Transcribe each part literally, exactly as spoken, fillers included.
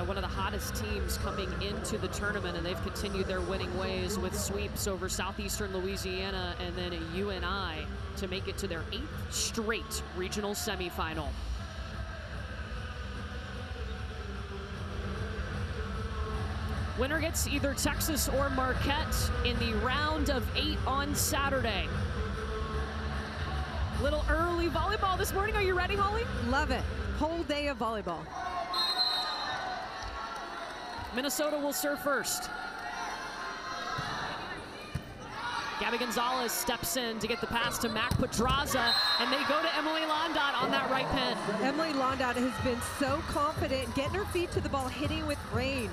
know, one of the hottest teams coming into the tournament, and they've continued their winning ways with sweeps over Southeastern Louisiana and then U N I to make it to their eighth straight regional semifinal. Winner gets either Texas or Marquette in the round of eight on Saturday. Little early volleyball this morning. Are you ready, Holly? Love it. Whole day of volleyball. Minnesota will serve first. Gabby Gonzalez steps in to get the pass to Mac Pedraza, and they go to Emily Londot on that right pin. Emily Londot has been so confident, getting her feet to the ball, hitting with range.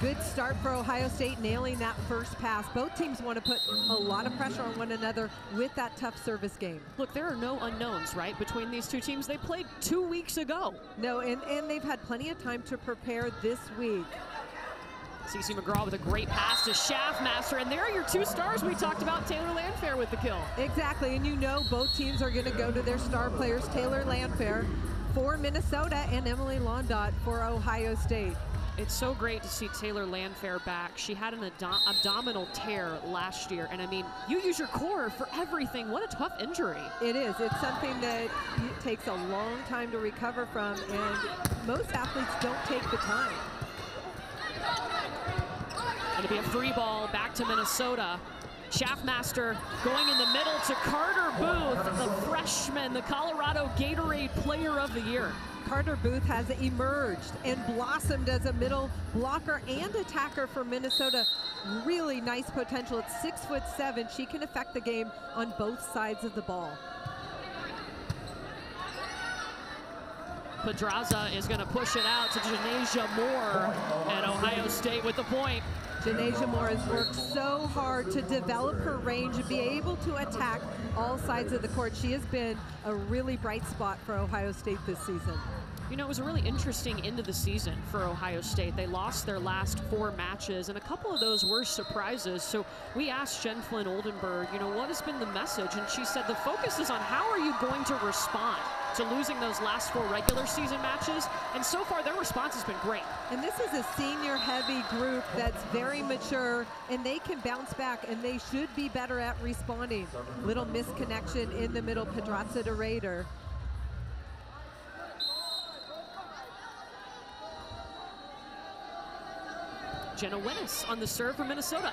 Good start for Ohio State, nailing that first pass. Both teams want to put a lot of pressure on one another with that tough service game. Look, there are no unknowns, right, between these two teams. They played two weeks ago. No, and, and they've had plenty of time to prepare this week. CeCe McGraw with a great pass to Schaffmaster, and there are your two stars we talked about, Taylor Landfair with the kill. Exactly, and you know both teams are going to go to their star players, Taylor Landfair for Minnesota and Emily Londot for Ohio State. It's so great to see Taylor Landfair back. She had an abdom abdominal tear last year, and I mean, you use your core for everything. What a tough injury. It is. It's something that takes a long time to recover from, and most athletes don't take the time. It'll be a free ball back to Minnesota. Schaffmaster going in the middle to Carter Booth, the freshman, the Colorado Gatorade Player of the Year. Carter Booth has emerged and blossomed as a middle blocker and attacker for Minnesota. Really nice potential at six foot seven. She can affect the game on both sides of the ball. Pedraza is going to push it out to Janasia Moore at Ohio State with the point. Janasia Moore has worked so hard to develop her range and be able to attack all sides of the court. She has been a really bright spot for Ohio State this season. You know, it was a really interesting end of the season for Ohio State. They lost their last four matches, and a couple of those were surprises. So we asked Jen Flynn Oldenburg, you know, what has been the message? And she said the focus is on how are you going to respond to losing those last four regular season matches, and so far their response has been great. And this is a senior heavy group that's very mature, and they can bounce back, and they should be better at responding. Little misconnection in the middle, Pedraza to Rader. Jenna Wenis on the serve for Minnesota.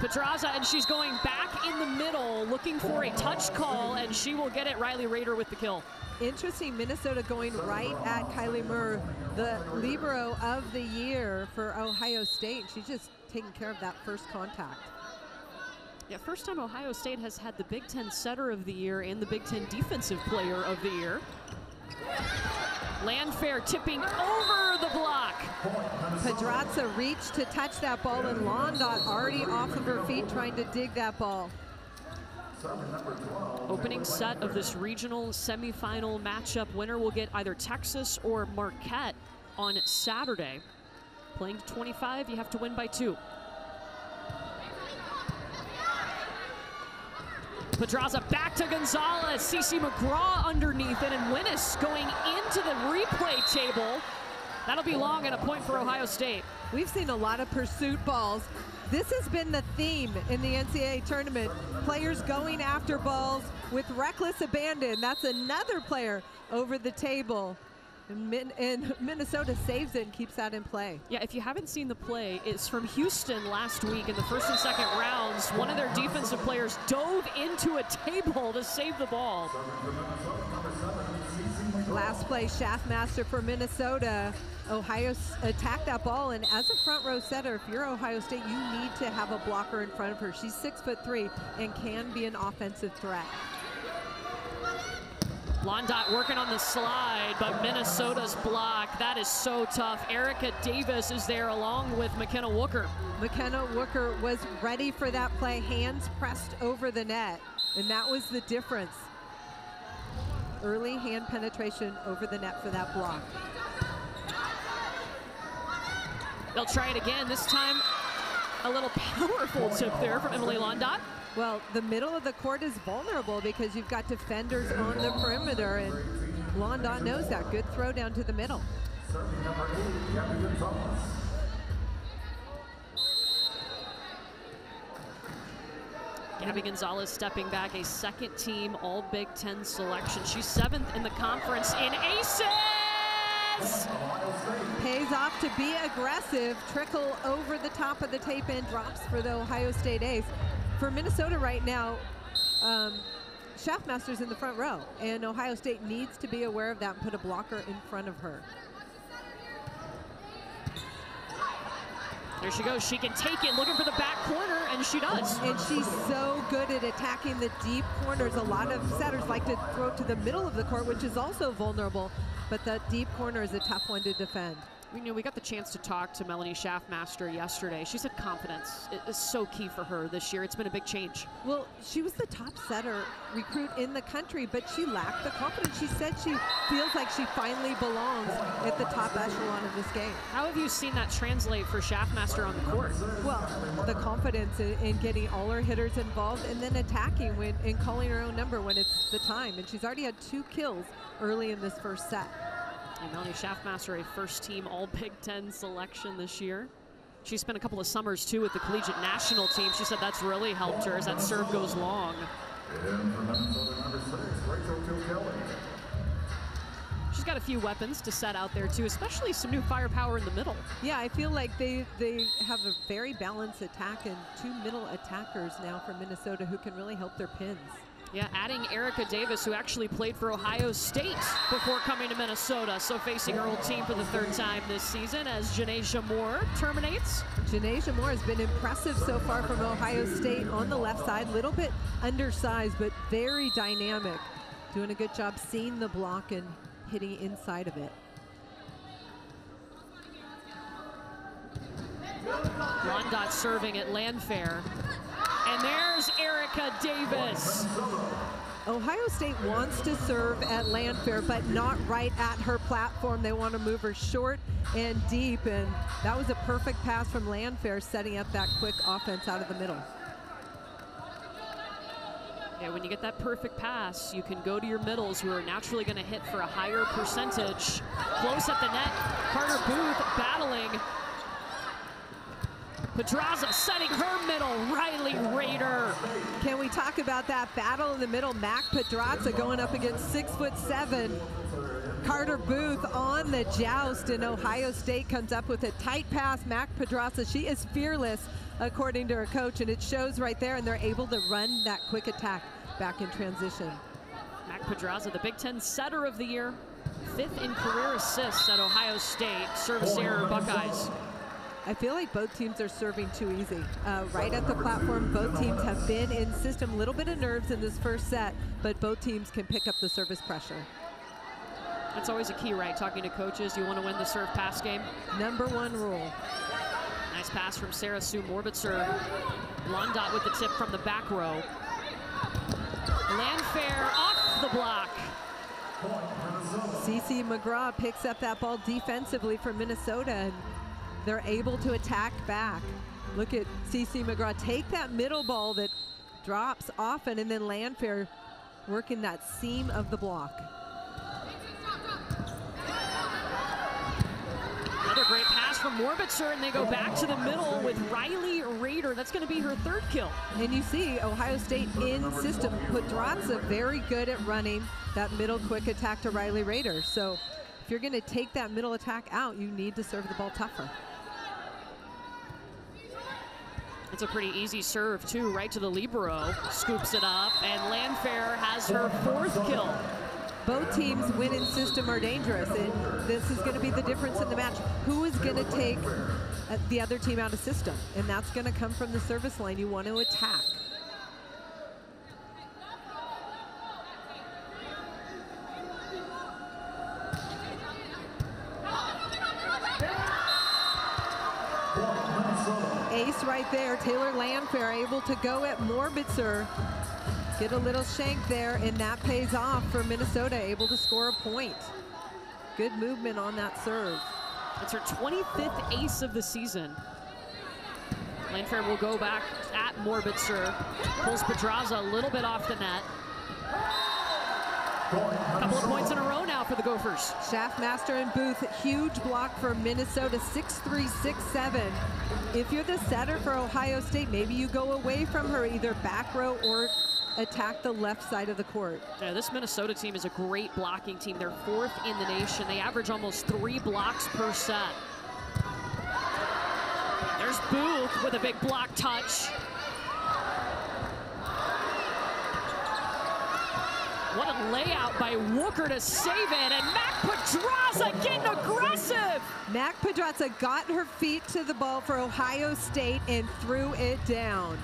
Pedraza, and she's going back in the middle, looking for a touch call, and she will get it. Riley Rader with the kill. Interesting, Minnesota going right at Kylie Murr, the libero of the year for Ohio State. She's just taking care of that first contact. Yeah, first time Ohio State has had the Big Ten Setter of the Year and the Big Ten Defensive Player of the Year. Landfair tipping over the block. Pedraza reached to touch that ball, and Londot already off of her feet trying to dig that ball. Opening set of this regional semifinal matchup. Winner will get either Texas or Marquette on Saturday. Playing to twenty-five, you have to win by two. Pedraza back to Gonzalez, CeCe McGraw underneath it, and Wenis going into the replay table. That'll be long and a point for Ohio State. We've seen a lot of pursuit balls. This has been the theme in the N C double A tournament. Players going after balls with reckless abandon. That's another player over the table. Min and Minnesota saves it and keeps that in play. Yeah, if you haven't seen the play, it's from Houston last week in the first and second rounds. One of their defensive players dove into a table to save the ball. Last play, Schaffmaster for Minnesota. Ohio attacked that ball, and as a front row setter, if you're Ohio State, you need to have a blocker in front of her. She's six foot three and can be an offensive threat. Londot working on the slide, but Minnesota's block, that is so tough. Erica Davis is there along with McKenna Wooker. McKenna Wooker was ready for that play, hands pressed over the net, and that was the difference. Early hand penetration over the net for that block. They'll try it again, this time a little powerful tip there from Emily Londot. Well, the middle of the court is vulnerable because you've got defenders on the perimeter, and Londot knows that. Good throw down to the middle. Serving number eight, Kevin Gonzalez. Gabby Gonzalez stepping back, a second team all Big Ten selection. She's seventh in the conference in aces. Pays off to be aggressive, trickle over the top of the tape and drops for the Ohio State ace. For Minnesota right now, um, Schaffmaster's in the front row, and Ohio State needs to be aware of that and put a blocker in front of her. There she goes. She can take it, looking for the back corner, and she does. And she's so good at attacking the deep corners. A lot of setters like to throw it to the middle of the court, which is also vulnerable, but the deep corner is a tough one to defend. We knew we got the chance to talk to Melanie Schaffmaster yesterday. She said confidence is so key for her this year. It's been a big change. Well, she was the top setter recruit in the country, but she lacked the confidence. She said she feels like she finally belongs at the top echelon of this game. How have you seen that translate for Schaffmaster on the court? Well, the confidence in, in getting all her hitters involved and then attacking when, and calling her own number when it's the time. And she's already had two kills early in this first set. And Melanie Schaffmaster, a first-team All-Big Ten selection this year. She spent a couple of summers, too, with the collegiate national team. She said that's really helped her as that serve goes long. She's got a few weapons to set out there, too, especially some new firepower in the middle. Yeah, I feel like they, they have a very balanced attack and two middle attackers now for Minnesota who can really help their pins. Yeah, adding Erica Davis, who actually played for Ohio State before coming to Minnesota. So facing her old team for the third time this season as Janaisha Moore terminates. Janaisha Moore has been impressive so far from Ohio State on the left side. A little bit undersized, but very dynamic. Doing a good job seeing the block and hitting inside of it. Blondot serving at Landfair. And there's Erica Davis. Ohio State wants to serve at Landfair, but not right at her platform. They want to move her short and deep, and that was a perfect pass from Landfair, setting up that quick offense out of the middle. Yeah, when you get that perfect pass, you can go to your middles, who are naturally going to hit for a higher percentage. Close at the net, Carter Booth battling. Pedraza setting her middle, Riley Rader. Can we talk about that battle in the middle? Mac Pedraza going up against six foot seven. Carter Booth on the joust, and Ohio State comes up with a tight pass. Mac Pedraza, she is fearless, according to her coach, and it shows right there, and they're able to run that quick attack back in transition. Mac Pedraza, the Big Ten setter of the year, fifth in career assists at Ohio State. Service error, Buckeyes. I feel like both teams are serving too easy. Uh, right at the platform, both teams have been in system. A little bit of nerves in this first set, but both teams can pick up the service pressure. That's always a key, right? Talking to coaches, you want to win the serve pass game? Number one rule. Nice pass from Sarah Sue Morbitzer. Blondot with the tip from the back row. Landfair off the block. Cece McGraw picks up that ball defensively for Minnesota, and they're able to attack back. Look at Cece McGraw take that middle ball that drops often, and then Landfair working that seam of the block. Another great pass from Morbitzer, and they go back to the middle with Riley Rader. That's going to be her third kill. And you see Ohio State in system. Pedraza very good at running that middle quick attack to Riley Rader. So if you're going to take that middle attack out, you need to serve the ball tougher. It's a pretty easy serve, too, right to the libero. Scoops it up, and Landfair has her fourth kill. Both teams' winning system are dangerous, and this is going to be the difference in the match. Who is going to take the other team out of system? And that's going to come from the service line. You want to attack. Ace right there. Taylor Landfair able to go at Morbitzer, get a little shank there, and that pays off for Minnesota, able to score a point. Good movement on that serve. It's her twenty-fifth ace of the season. Landfair will go back at Morbitzer, pulls Pedraza a little bit off the net. Couple of points in a row now for the Gophers. Schaffmaster and Booth, huge block for Minnesota, six three, six seven. If you're the setter for Ohio State, maybe you go away from her, either back row or attack the left side of the court. Yeah, this Minnesota team is a great blocking team. They're fourth in the nation. They average almost three blocks per set. There's Booth with a big block touch. What a layout by Wooker to save it, and Mac Pedraza getting aggressive. Mac Pedraza got her feet to the ball for Ohio State and threw it down.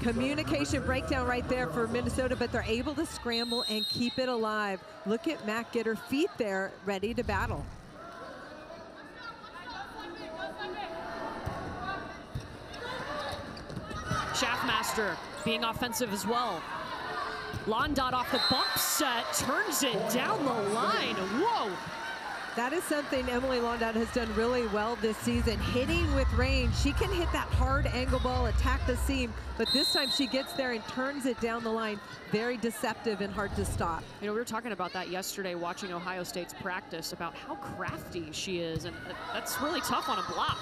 Communication breakdown right there for Minnesota, but they're able to scramble and keep it alive. Look at Mac get her feet there, ready to battle. Schaffmaster being offensive as well. Londot off the bump set, turns it down the line. Whoa! That is something Emily Londot has done really well this season, hitting with range. She can hit that hard angle ball, attack the seam, but this time she gets there and turns it down the line. Very deceptive and hard to stop. You know, we were talking about that yesterday watching Ohio State's practice, about how crafty she is, and that's really tough on a block.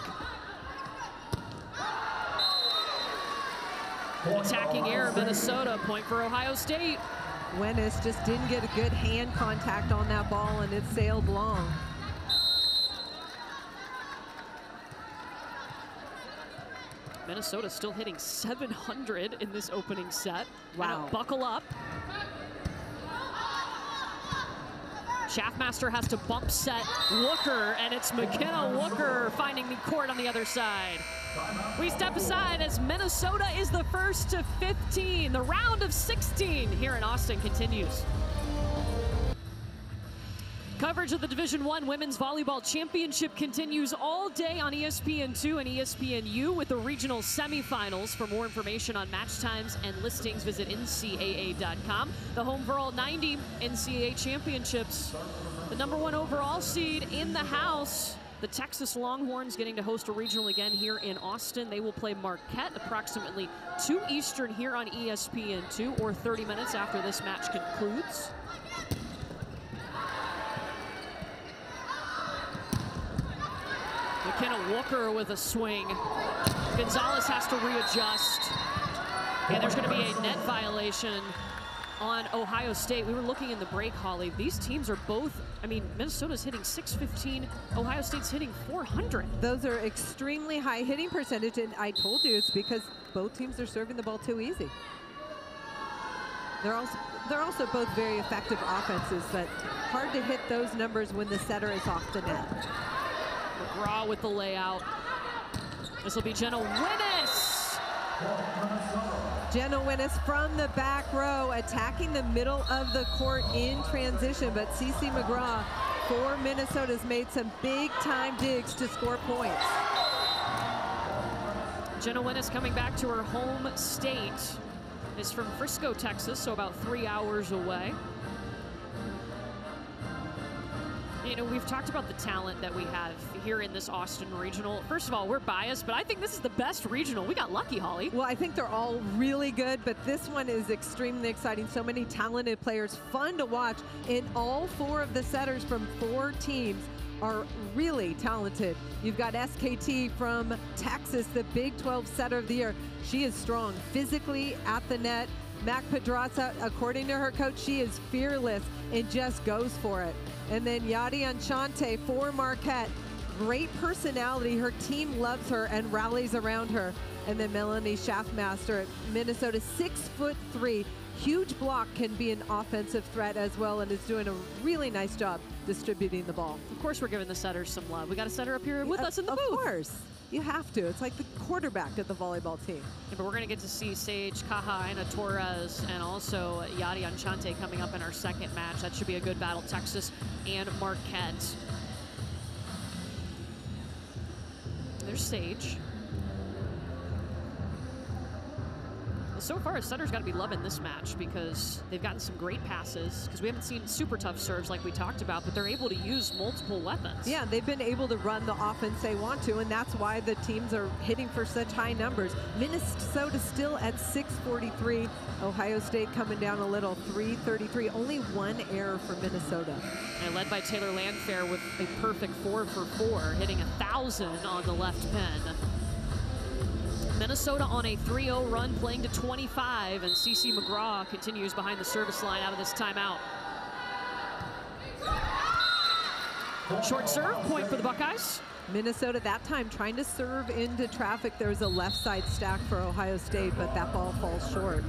Attacking air of Minnesota, point for Ohio State. Wenis just didn't get a good hand contact on that ball, and it sailed long. Minnesota still hitting seven hundred in this opening set. Wow. Buckle up. Schaffmaster has to bump set Wooker, and it's McKenna Wooker finding the court on the other side. We step aside as Minnesota is the first to fifteen. The round of sixteen here in Austin continues. Coverage of the Division One Women's Volleyball Championship continues all day on E S P N two and E S P N U with the regional semifinals. For more information on match times and listings, visit N C A A dot com. The home for all ninety N C A A championships. The number one overall seed in the house. The Texas Longhorns getting to host a regional again here in Austin. They will play Marquette approximately two Eastern here on E S P N two, or thirty minutes after this match concludes. McKenna Walker with a swing. Gonzalez has to readjust. And there's going to be a net violation on Ohio State. We were looking in the break, Holly. These teams are both, I mean, Minnesota's hitting six fifteen, Ohio State's hitting four hundred. Those are extremely high hitting percentage, and I told you it's because both teams are serving the ball too easy. They're also, they're also both very effective offenses, but hard to hit those numbers when the setter is off the net. McGraw with the layout. This will be Jenna Wenis. Jenna Wenis from the back row, attacking the middle of the court in transition, but Cece McGraw for Minnesota's made some big time digs to score points. Jenna Wenis coming back to her home state, is from Frisco, Texas, so about three hours away. You know, we've talked about the talent that we have here in this Austin regional. First of all, we're biased, but I think this is the best regional. We got lucky, Holly. Well, I think they're all really good, but this one is extremely exciting. So many talented players, fun to watch, and all four of the setters from four teams are really talented. You've got S K T from Texas, the Big twelve setter of the year. She is strong physically at the net. Mac Pedraza, according to her coach, she is fearless and just goes for it. And then Yadi Enchante for Marquette. Great personality. Her team loves her and rallies around her. And then Melanie Schaffmaster at Minnesota, six foot three. Huge block, can be an offensive threat as well, and is doing a really nice job distributing the ball. Of course, we're giving the setters some love. We got a setter up here with of, us in the of booth. Of course. You have to. It's like the quarterback of the volleyball team. Yeah, but we're going to get to see Sage Caja, Ana Torres, and also Yadi Enchante coming up in our second match. That should be a good battle, Texas and Marquette. There's Sage. so far, Sutter's got to be loving this match because they've gotten some great passes, because we haven't seen super tough serves like we talked about, but they're able to use multiple weapons. Yeah, they've been able to run the offense they want to, and that's why the teams are hitting for such high numbers. Minnesota still at six forty-three. Ohio State coming down a little, three thirty-three. Only one error for Minnesota. And led by Taylor Landfair with a perfect four for four, hitting one thousand on the left pin. Minnesota on a three oh run, playing to twenty-five, and CeCe McGraw continues behind the service line out of this timeout. Short serve, point for the Buckeyes. Minnesota that time trying to serve into traffic. There was a left side stack for Ohio State, but that ball falls short.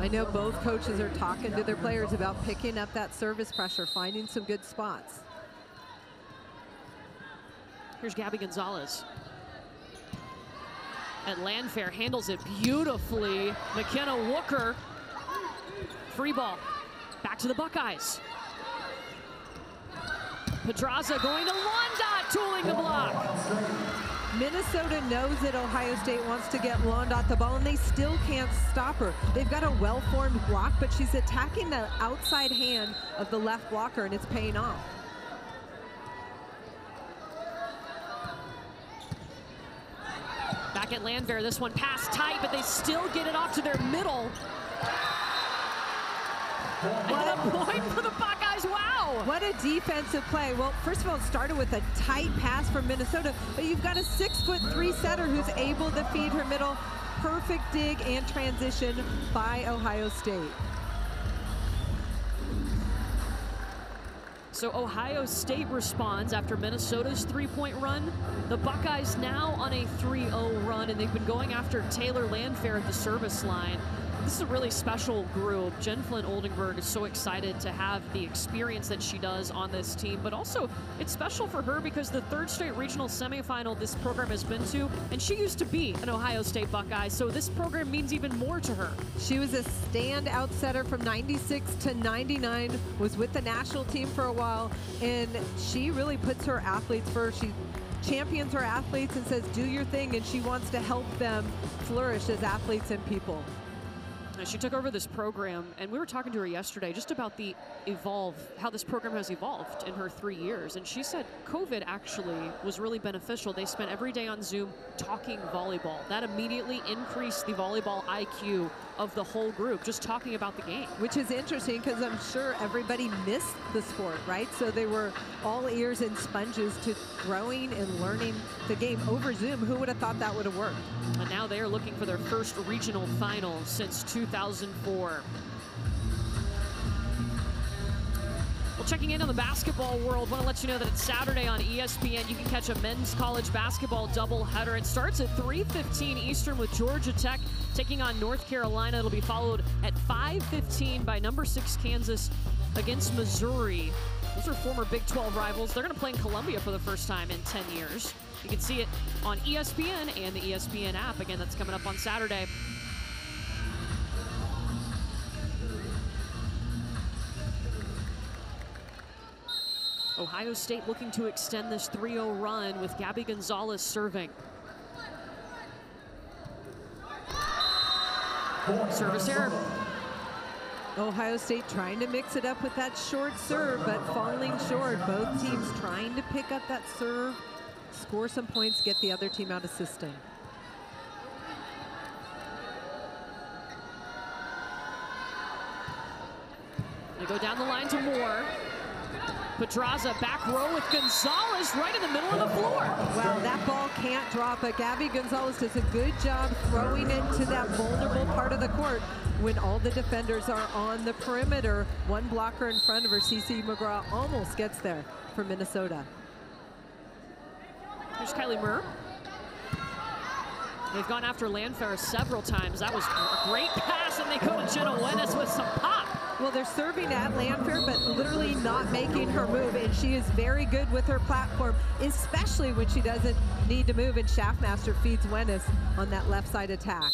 I know both coaches are talking to their players about picking up that service pressure, finding some good spots. Here's Gabby Gonzalez. And Landfair handles it beautifully. McKenna Wooker, free ball. Back to the Buckeyes. Pedraza going to Londot, tooling the block. Minnesota knows that Ohio State wants to get Londot the ball, and they still can't stop her. They've got a well-formed block, but she's attacking the outside hand of the left blocker, and it's paying off. Back at Landfair, this one passed tight, but they still get it off to their middle. And a point for the Buckeyes, wow! What a defensive play. Well, first of all, it started with a tight pass from Minnesota, but you've got a six-foot-three setter who's able to feed her middle. Perfect dig and transition by Ohio State. So Ohio State responds after Minnesota's three-point run. The Buckeyes now on a three oh run, and they've been going after Taylor Landfair at the service line. This is a really special group. Jen Flynn Oldenburg is so excited to have the experience that she does on this team, but also it's special for her because the third straight regional semifinal this program has been to, and she used to be an Ohio State Buckeye, so this program means even more to her. She was a standout setter from ninety-six to ninety-nine, was with the national team for a while, and she really puts her athletes first. She champions her athletes and says, do your thing, and she wants to help them flourish as athletes and people. She took over this program, and we were talking to her yesterday just about the evolve, how this program has evolved in her three years. And she said COVID actually was really beneficial. They spent every day on Zoom talking volleyball. That immediately increased the volleyball I Q of the whole group, just talking about the game. Which is interesting because I'm sure everybody missed the sport, right? So they were all ears and sponges to growing and learning the game over Zoom. Who would have thought that would have worked? And now they are looking for their first regional final since two thousand four. Well, checking in on the basketball world, want to let you know that it's Saturday on E S P N. You can catch a men's college basketball doubleheader. It starts at three fifteen Eastern with Georgia Tech taking on North Carolina. It'll be followed at five fifteen by number six Kansas against Missouri. Those are former Big twelve rivals. They're going to play in Columbia for the first time in ten years. You can see it on E S P N and the E S P N app. Again, that's coming up on Saturday. Ohio State looking to extend this three oh run with Gabby Gonzalez serving. Service error. Ohio State trying to mix it up with that short serve, but falling short. Both teams trying to pick up that serve, score some points, get the other team out of system. They go down the line to Moore. Pedraza back row with Gonzalez right in the middle of the floor. Well, that ball can't drop, but Gabby Gonzalez does a good job throwing it to that vulnerable part of the court when all the defenders are on the perimeter. One blocker in front of her, CeCe McGraw, almost gets there for Minnesota. Here's Kylie Murr. They've gone after Landfair several times. That was a great pass, and they go to Jenna Wenis with some pop. Well, they're serving at Landfair, but literally not making her move, and she is very good with her platform, especially when she doesn't need to move, and Schaffmaster feeds Wenis on that left side attack.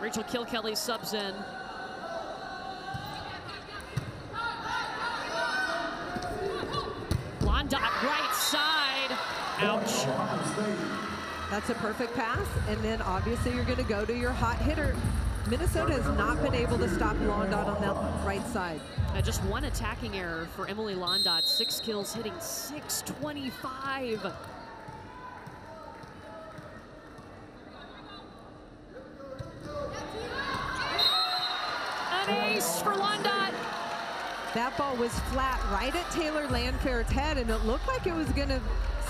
Rachel Kilkelly subs in. Londot right side. Ouch. That's a perfect pass. And then obviously you're going to go to your hot hitter. Minnesota has not been able to stop Londot on that right side. Uh, just one attacking error for Emily Londot. Six kills, hitting six twenty-five. An ace for Londot. That ball was flat right at Taylor Landfair's head, and it looked like it was going to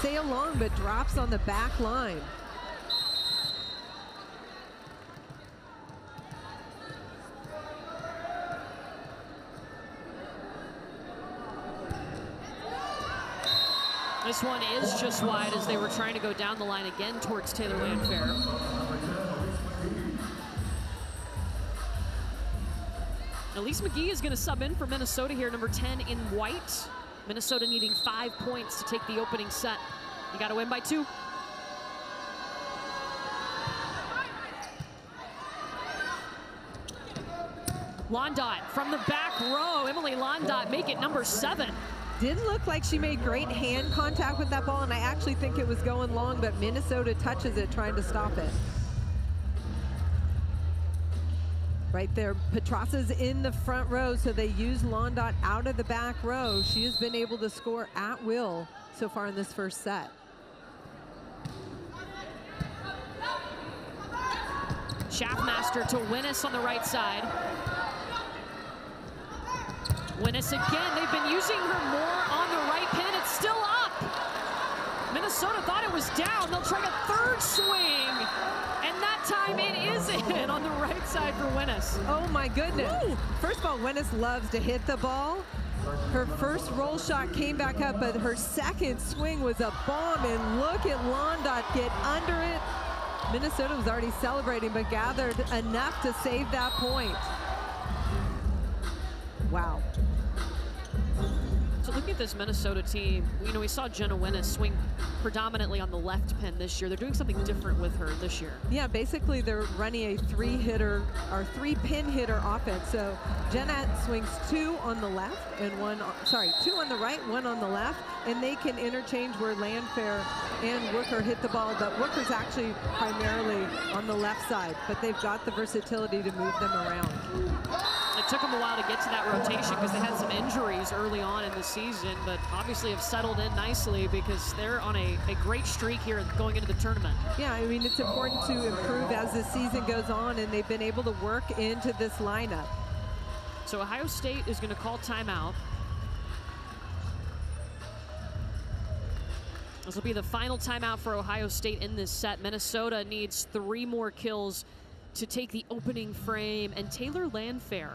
sail long, but drops on the back line. This one is just wide as they were trying to go down the line again towards Taylor Landfair. Elise McGee is going to sub in for Minnesota here, number ten in white. Minnesota needing five points to take the opening set. You got to win by two. Londot from the back row. Emily Londot make it number seven. Didn't look like she made great hand contact with that ball, and I actually think it was going long, but Minnesota touches it trying to stop it. Right there, Petrasa's in the front row, so they use Londot out of the back row. She has been able to score at will so far in this first set. Schaffmaster to Winnis on the right side. Winnis again, they've been using her more on the right pin. It's still up. Minnesota thought it was down. They'll try a third swing. And that time it isn't on the right side for Winnis. Oh my goodness. Woo. First of all, Winnis loves to hit the ball. Her first roll shot came back up, but her second swing was a bomb. And look at Londot get under it. Minnesota was already celebrating, but gathered enough to save that point. Wow. So look at this Minnesota team. You know, we saw Jenna Winnis swing predominantly on the left pin this year. They're doing something different with her this year. Yeah, basically they're running a three-hitter or three-pin hitter offense. So Jenna swings two on the left and one, sorry, two on the right, one on the left, and they can interchange where Landfair and Wooker hit the ball. But Wooker's actually primarily on the left side, but they've got the versatility to move them around. It took them a while to get to that rotation because they had some injuries early on in the season, but obviously have settled in nicely because they're on a, a great streak here going into the tournament. Yeah, I mean, it's important to improve as the season goes on, and they've been able to work into this lineup. So Ohio State is going to call timeout. This will be the final timeout for Ohio State in this set. Minnesota needs three more kills to take the opening frame, and Taylor Landfair,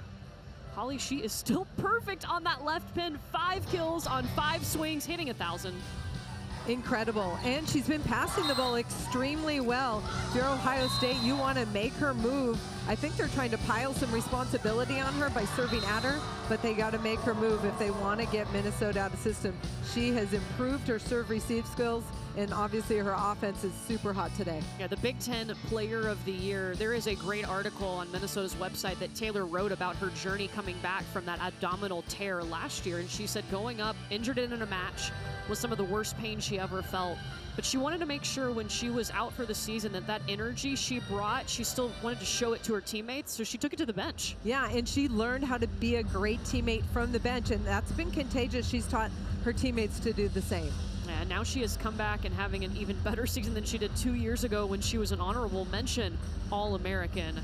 Holly, she is still perfect on that left pin. Five kills on five swings, hitting a thousand. Incredible, and she's been passing the ball extremely well. If you're Ohio State, you want to make her move. I think they're trying to pile some responsibility on her by serving at her, but they got to make her move if they want to get Minnesota out of the system. She has improved her serve-receive skills, and obviously her offense is super hot today. Yeah, the Big Ten Player of the Year. There is a great article on Minnesota's website that Taylor wrote about her journey coming back from that abdominal tear last year, and she said going up, injured in a match, was some of the worst pain she ever felt. But she wanted to make sure when she was out for the season that that energy she brought, she still wanted to show it to her teammates, so she took it to the bench. Yeah, and she learned how to be a great teammate from the bench, and that's been contagious. She's taught her teammates to do the same. And now she has come back and having an even better season than she did two years ago when she was an honorable mention All-American.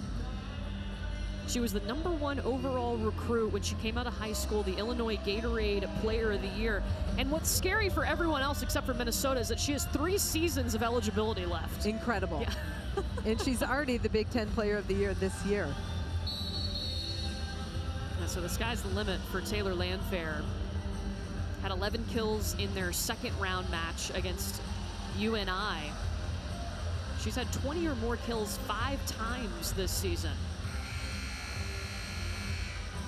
She was the number one overall recruit when she came out of high school, the Illinois Gatorade Player of the Year. And what's scary for everyone else except for Minnesota is that she has three seasons of eligibility left. Incredible. Yeah. And she's already the Big Ten Player of the Year this year. And so the sky's the limit for Taylor Landfair. Had eleven kills in their second round match against U N I. She's had twenty or more kills five times this season.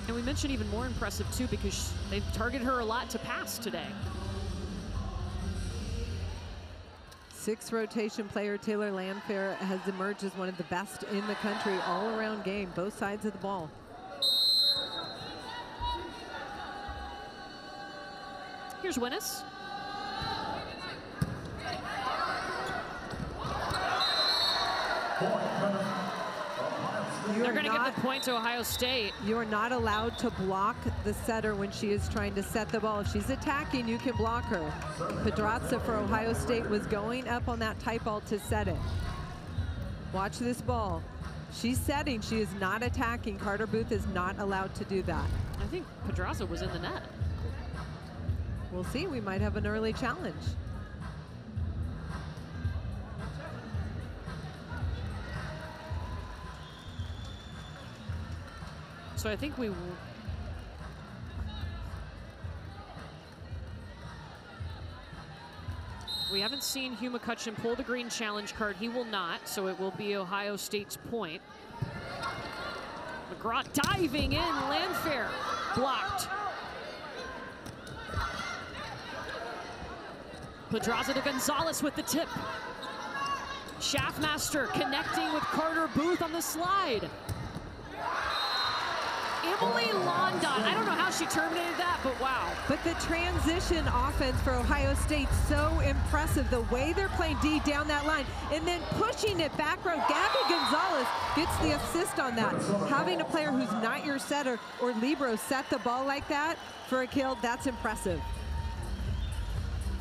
And we mentioned even more impressive too because they've targeted her a lot to pass today. Six rotation player Taylor Landfair has emerged as one of the best in the country all around game, both sides of the ball. Here's Winnis. They're going to give the point to Ohio State. You are not allowed to block the setter when she is trying to set the ball. If she's attacking, you can block her. Pedraza for Ohio State was going up on that tight ball to set it. Watch this ball. She's setting. She is not attacking. Carter Booth is not allowed to do that. I think Pedraza was in the net. We'll see. We might have an early challenge. So I think we will. We haven't seen Hugh McCutcheon pull the green challenge card. He will not, so it will be Ohio State's point. McGraw diving in, Landfair blocked. Pedraza to Gonzalez with the tip. Schaffmaster connecting with Carter Booth on the slide. Emily London, I don't know how she terminated that, but wow. But the transition offense for Ohio State, so impressive. The way they're playing D down that line and then pushing it back row. Gabby Gonzalez gets the assist on that. Having a player who's not your setter or libero set the ball like that for a kill, that's impressive.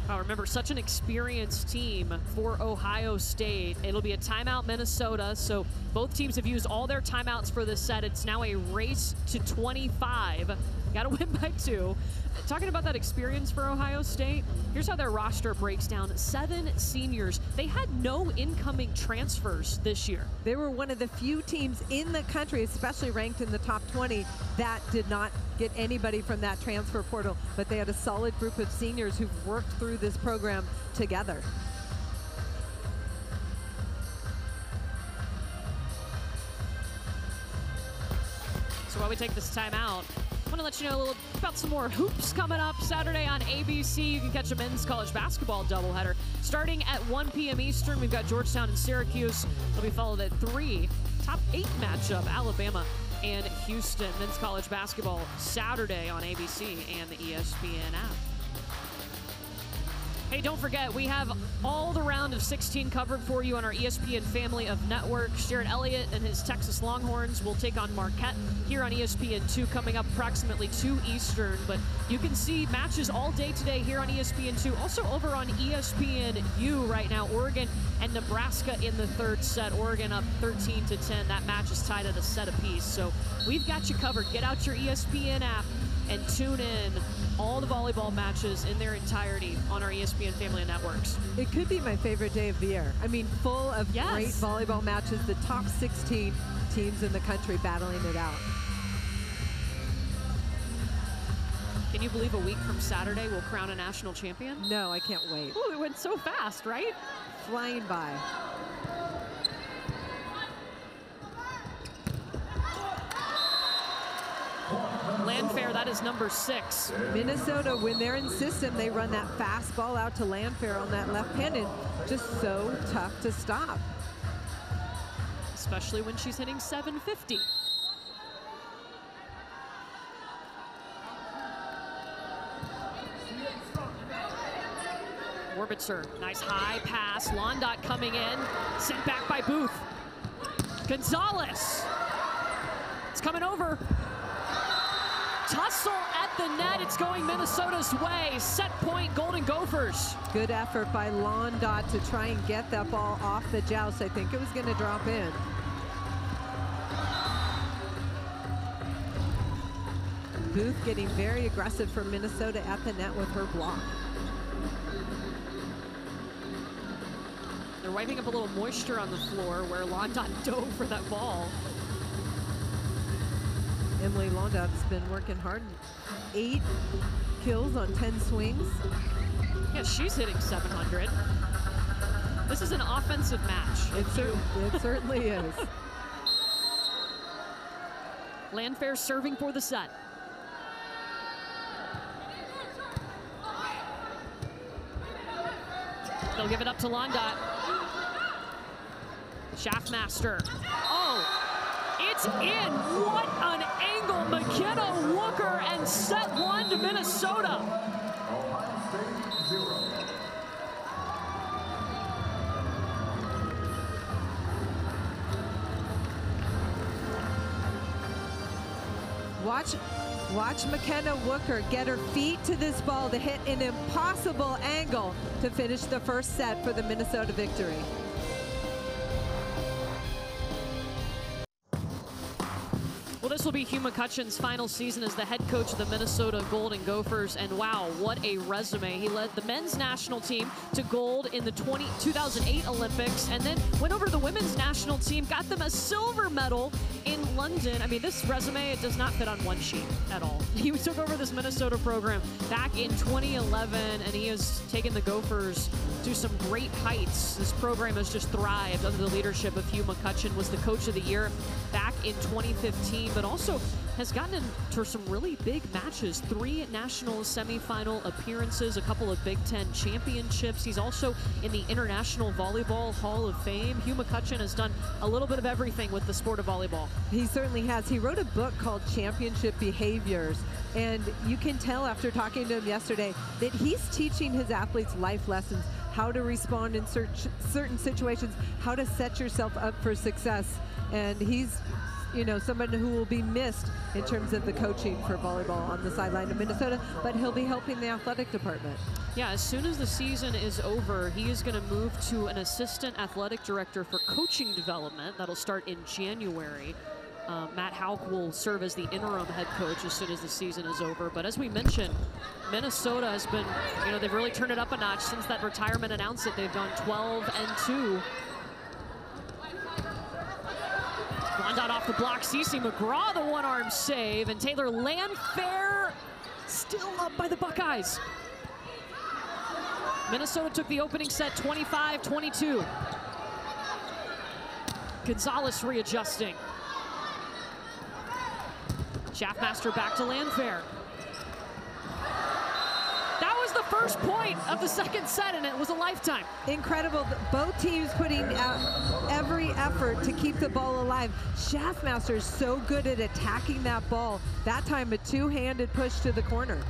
Wow, remember, such an experienced team for Ohio State. It'll be a timeout, Minnesota. So both teams have used all their timeouts for this set. It's now a race to twenty-five. Got to win by two. Talking about that experience for Ohio State, here's how their roster breaks down. Seven seniors. They had no incoming transfers this year. They were one of the few teams in the country, especially ranked in the top twenty, that did not get anybody from that transfer portal, but they had a solid group of seniors who've worked through this program together. So while we take this timeout, I want to let you know a little about some more hoops coming up Saturday on A B C. You can catch a men's college basketball doubleheader starting at one P M Eastern. We've got Georgetown and Syracuse. It'll be followed at three. Top eight matchup, Alabama and Houston. Men's college basketball Saturday on A B C and the E S P N app. Hey, don't forget, we have all the round of sixteen covered for you on our E S P N family of networks. Jared Elliott and his Texas Longhorns will take on Marquette here on E S P N two coming up approximately two Eastern. But you can see matches all day today here on E S P N two. Also over on E S P N U right now, Oregon and Nebraska in the third set. Oregon up thirteen to ten. That match is tied at a set apiece. So we've got you covered. Get out your E S P N app and tune in all the volleyball matches in their entirety on our E S P N family of networks. It could be my favorite day of the year. I mean, full of yes. great volleyball matches, the top sixteen teams in the country battling it out. Can you believe a week from Saturday we'll crown a national champion? No, I can't wait. Oh, it went so fast, right? Flying by. Landfair, that is number six. Minnesota, when they're in system, they run that fast ball out to Landfair on that left hand, and just so tough to stop. Especially when she's hitting seven fifty. Orbitzer, nice high pass. Londot coming in, sent back by Booth. Gonzalez, it's coming over. Tussle at the net. It's going Minnesota's way. Set point, Golden Gophers. Good effort by Londot to try and get that ball off the joust. I think it was going to drop in. Booth getting very aggressive for Minnesota at the net with her block. They're wiping up a little moisture on the floor where Londot dove for that ball. Emily Londot's been working hard. Eight kills on ten swings. Yeah, she's hitting seven hundred. This is an offensive match. It, cer it certainly is. Landfair serving for the set. They'll give it up to Londot. Schaffmaster. Oh! It's in. What an angle. McKenna Walker and set one to Minnesota. Watch, watch McKenna Wooker get her feet to this ball to hit an impossible angle to finish the first set for the Minnesota victory. Well, this will be Hugh McCutcheon's final season as the head coach of the Minnesota Golden Gophers, and wow, what a resume. He led the men's national team to gold in the two thousand eight Olympics, and then went over to the women's national team, got them a silver medal in London. I mean, this resume, it does not fit on one sheet at all. He took over this Minnesota program back in twenty eleven, and he has taken the Gophers to some great heights. This program has just thrived under the leadership of Hugh McCutcheon, was the coach of the year back in twenty fifteen. But also has gotten into some really big matches. Three national semifinal appearances, a couple of Big Ten championships. He's also in the International Volleyball Hall of Fame. Hugh McCutcheon has done a little bit of everything with the sport of volleyball. He certainly has. He wrote a book called Championship Behaviors. And you can tell after talking to him yesterday that he's teaching his athletes life lessons, how to respond in certain situations, how to set yourself up for success. And he's, you know, someone who will be missed in terms of the coaching for volleyball on the sideline of Minnesota, but he'll be helping the athletic department. Yeah, as soon as the season is over, he is going to move to an assistant athletic director for coaching development. That'll start in January. Uh, Matt Houck will serve as the interim head coach as soon as the season is over. But as we mentioned, Minnesota has been, you know, they've really turned it up a notch since that retirement announcement. They've gone twelve and two. Blondot off the block, Cece McGraw, the one-arm save, and Taylor Landfair still up by the Buckeyes. Minnesota took the opening set twenty-five twenty-two. Gonzalez readjusting. Schaffmaster back to Landfair. The first point of the second set, and it was a lifetime. Incredible, both teams putting out every effort to keep the ball alive. Schaffmaster is so good at attacking that ball. That time a two-handed push to the corner.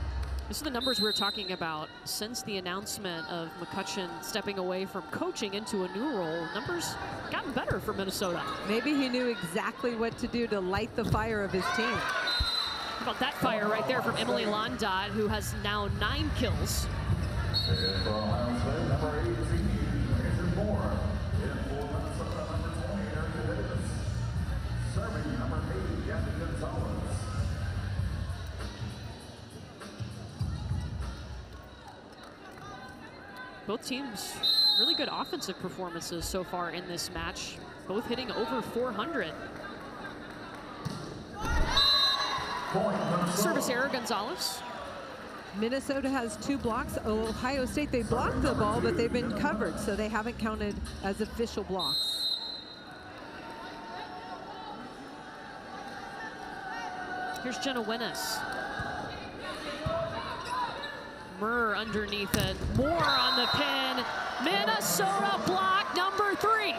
These are the numbers we were talking about since the announcement of McCutcheon stepping away from coaching into a new role. Numbers gotten better for Minnesota. Maybe he knew exactly what to do to light the fire of his team. How about that fire right there from Emily Landot, who has now nine kills. Both teams really good offensive performances so far in this match, both hitting over four hundred. Service error, Gonzalez. Minnesota has two blocks. Ohio State, they blocked the ball, but they've been covered, so they haven't counted as official blocks. Here's Jenna Wenis. Murr underneath it. Moore on the pin. Minnesota block number three.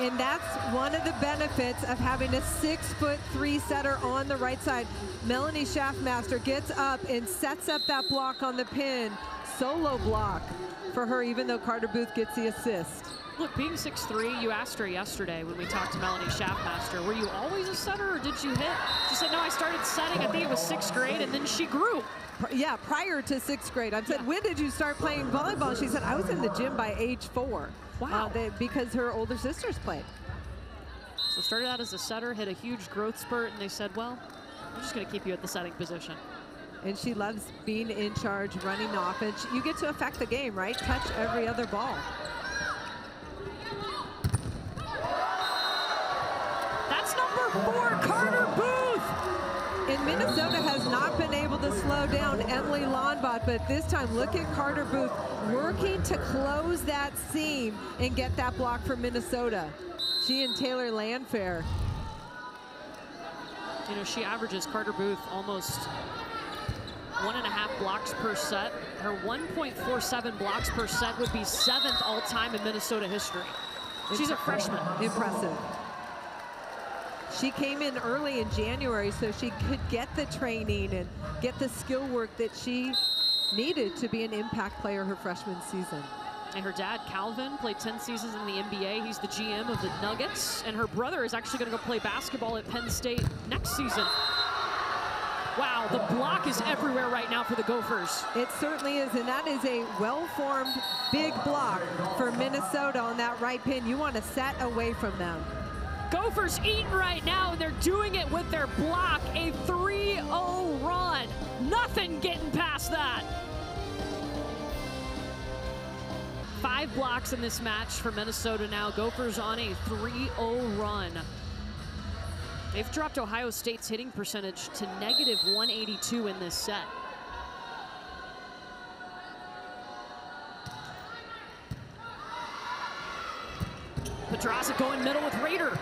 And that's one of the benefits of having a six-foot-three setter on the right side. Melanie Schaffmaster gets up and sets up that block on the pin. Solo block for her, even though Carter Booth gets the assist. Look, being six three, you asked her yesterday when we talked to Melanie Schaffmaster, were you always a setter or did you hit? She said, no, I started setting, I think it was sixth grade, and then she grew. Yeah, prior to sixth grade. I said, yeah. When did you start playing volleyball? She said, I was in the gym by age four. Wow. Uh, they, because her older sisters played. So started out as a setter, hit a huge growth spurt, and they said, well, I'm just going to keep you at the setting position. And she loves being in charge, running offense. You get to affect the game, right? Touch every other ball. That's number four, Carter Booth. And Minnesota has not been able to slow down Emily Landot, but this time look at Carter Booth working to close that seam and get that block for Minnesota. She and Taylor Landfair. You know, she averages, Carter Booth, almost one and a half blocks per set. Her one point four seven blocks per set would be seventh all time in Minnesota history. She's a freshman. Impressive. She came in early in January so she could get the training and get the skill work that she needed to be an impact player her freshman season. And her dad, Calvin, played ten seasons in the N B A. He's the G M of the Nuggets, and her brother is actually going to go play basketball at Penn State next season. Wow, the block is everywhere right now for the Gophers. It certainly is, and that is a well-formed big block for Minnesota on that right pin. You want to set away from them. Gophers eating right now, and they're doing it with their block. A three oh run. Nothing getting past that. Five blocks in this match for Minnesota now. Gophers on a three oh run. They've dropped Ohio State's hitting percentage to negative one eighty-two in this set. Pedraza going middle with Rader.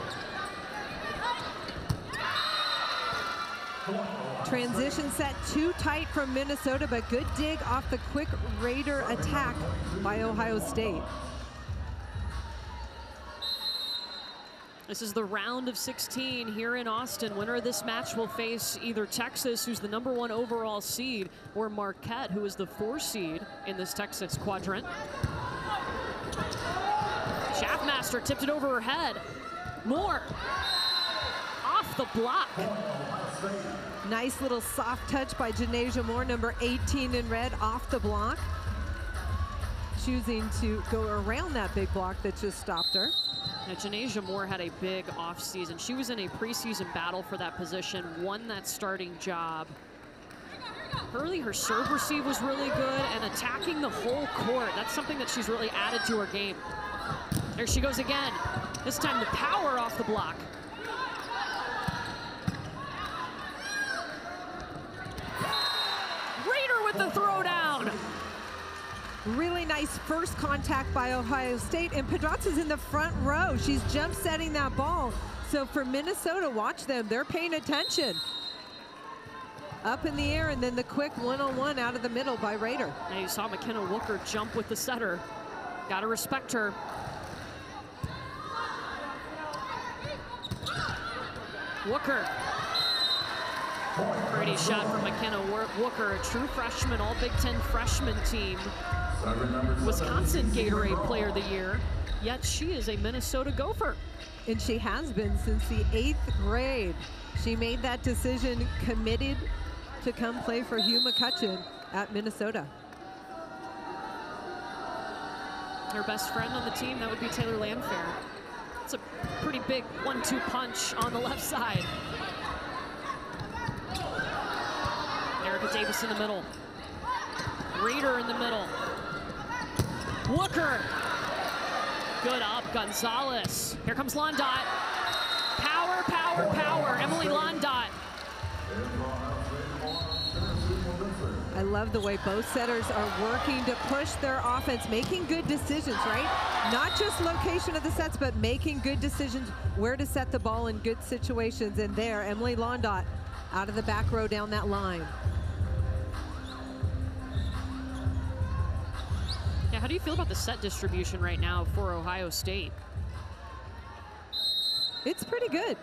Transition set too tight from Minnesota, but good dig off the quick Raider attack by Ohio State. This is the round of sixteen here in Austin. Winner of this match will face either Texas, who's the number one overall seed, or Marquette, who is the four seed in this Texas quadrant. Schaffmaster tipped it over her head. Moore off the block. Nice little soft touch by Janasia Moore, number eighteen in red, off the block. Choosing to go around that big block that just stopped her. Now, Janasia Moore had a big offseason. She was in a preseason battle for that position, won that starting job. Early, her serve receive was really good, and attacking the whole court. That's something that she's really added to her game. There she goes again. This time the power off the block. Rader with the throwdown. Really nice first contact by Ohio State, and Pedraza's in the front row. She's jump setting that ball. So for Minnesota, watch them. They're paying attention. Up in the air, and then the quick one-on-one out of the middle by Rader. Now you saw McKenna Wooker jump with the setter. Gotta respect her. Wooker. Pretty shot from McKenna Wooker, a true freshman, all Big Ten freshman team. Wisconsin Gatorade Player of the Year, yet she is a Minnesota Gopher. And she has been since the eighth grade. She made that decision, committed to come play for Hugh McCutcheon at Minnesota. Her best friend on the team, that would be Taylor Landfair. It's a pretty big one two punch on the left side. Erica Davis in the middle. Rader in the middle. Wooker. Good up, Gonzalez. Here comes Londot. Power, power, power. Emily Londot. I love the way both setters are working to push their offense, making good decisions, right? Not just location of the sets, but making good decisions where to set the ball in good situations. And there, Emily Londot out of the back row down that line. Now, how do you feel about the set distribution right now for Ohio State? It's pretty good.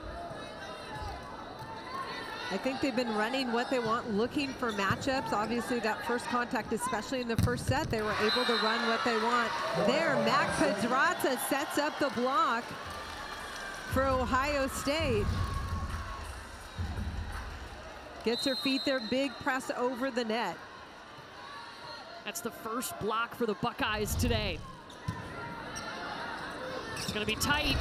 I think they've been running what they want, looking for matchups. Obviously, that first contact, especially in the first set, they were able to run what they want. There, Mac Pedraza sets up the block for Ohio State. Gets her feet there, big press over the net. That's the first block for the Buckeyes today. It's gonna be tight.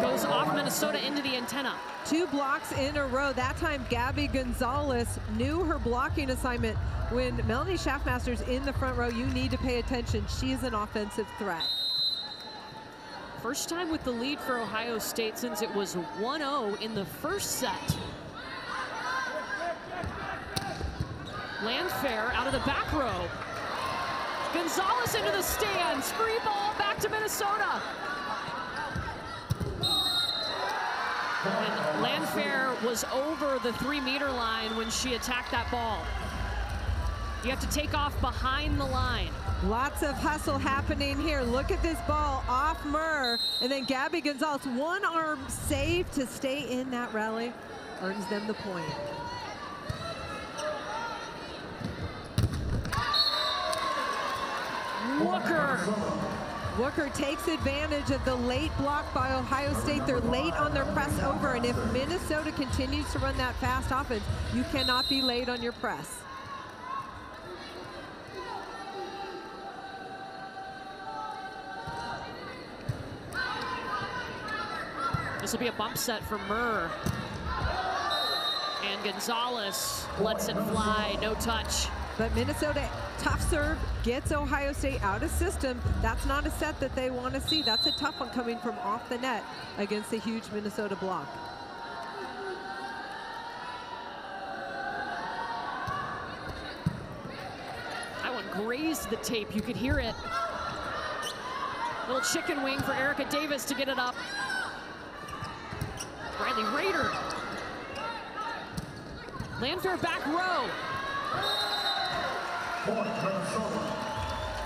Goes off Minnesota into the antenna. Two blocks in a row. That time Gabby Gonzalez knew her blocking assignment. When Melanie Schaffmaster's in the front row, you need to pay attention. She is an offensive threat. First time with the lead for Ohio State since it was one oh in the first set. Landfair out of the back row. Gonzalez into the stands. Free ball back to Minnesota. And Landfair was over the three-meter line when she attacked that ball. You have to take off behind the line. Lots of hustle happening here. Look at this ball off Murr, and then Gabby Gonzalez, one arm save to stay in that rally, earns them the point. Wooker Wooker takes advantage of the late block by Ohio State. They're late on their press over, and if Minnesota continues to run that fast offense, you cannot be late on your press. This will be a bump set for Murr. And Gonzalez lets it fly, no touch. But Minnesota, tough serve, gets Ohio State out of system. That's not a set that they want to see. That's a tough one coming from off the net against the huge Minnesota block. That one grazed the tape. You could hear it. Little chicken wing for Erica Davis to get it up. Riley Rader. Landfair back row.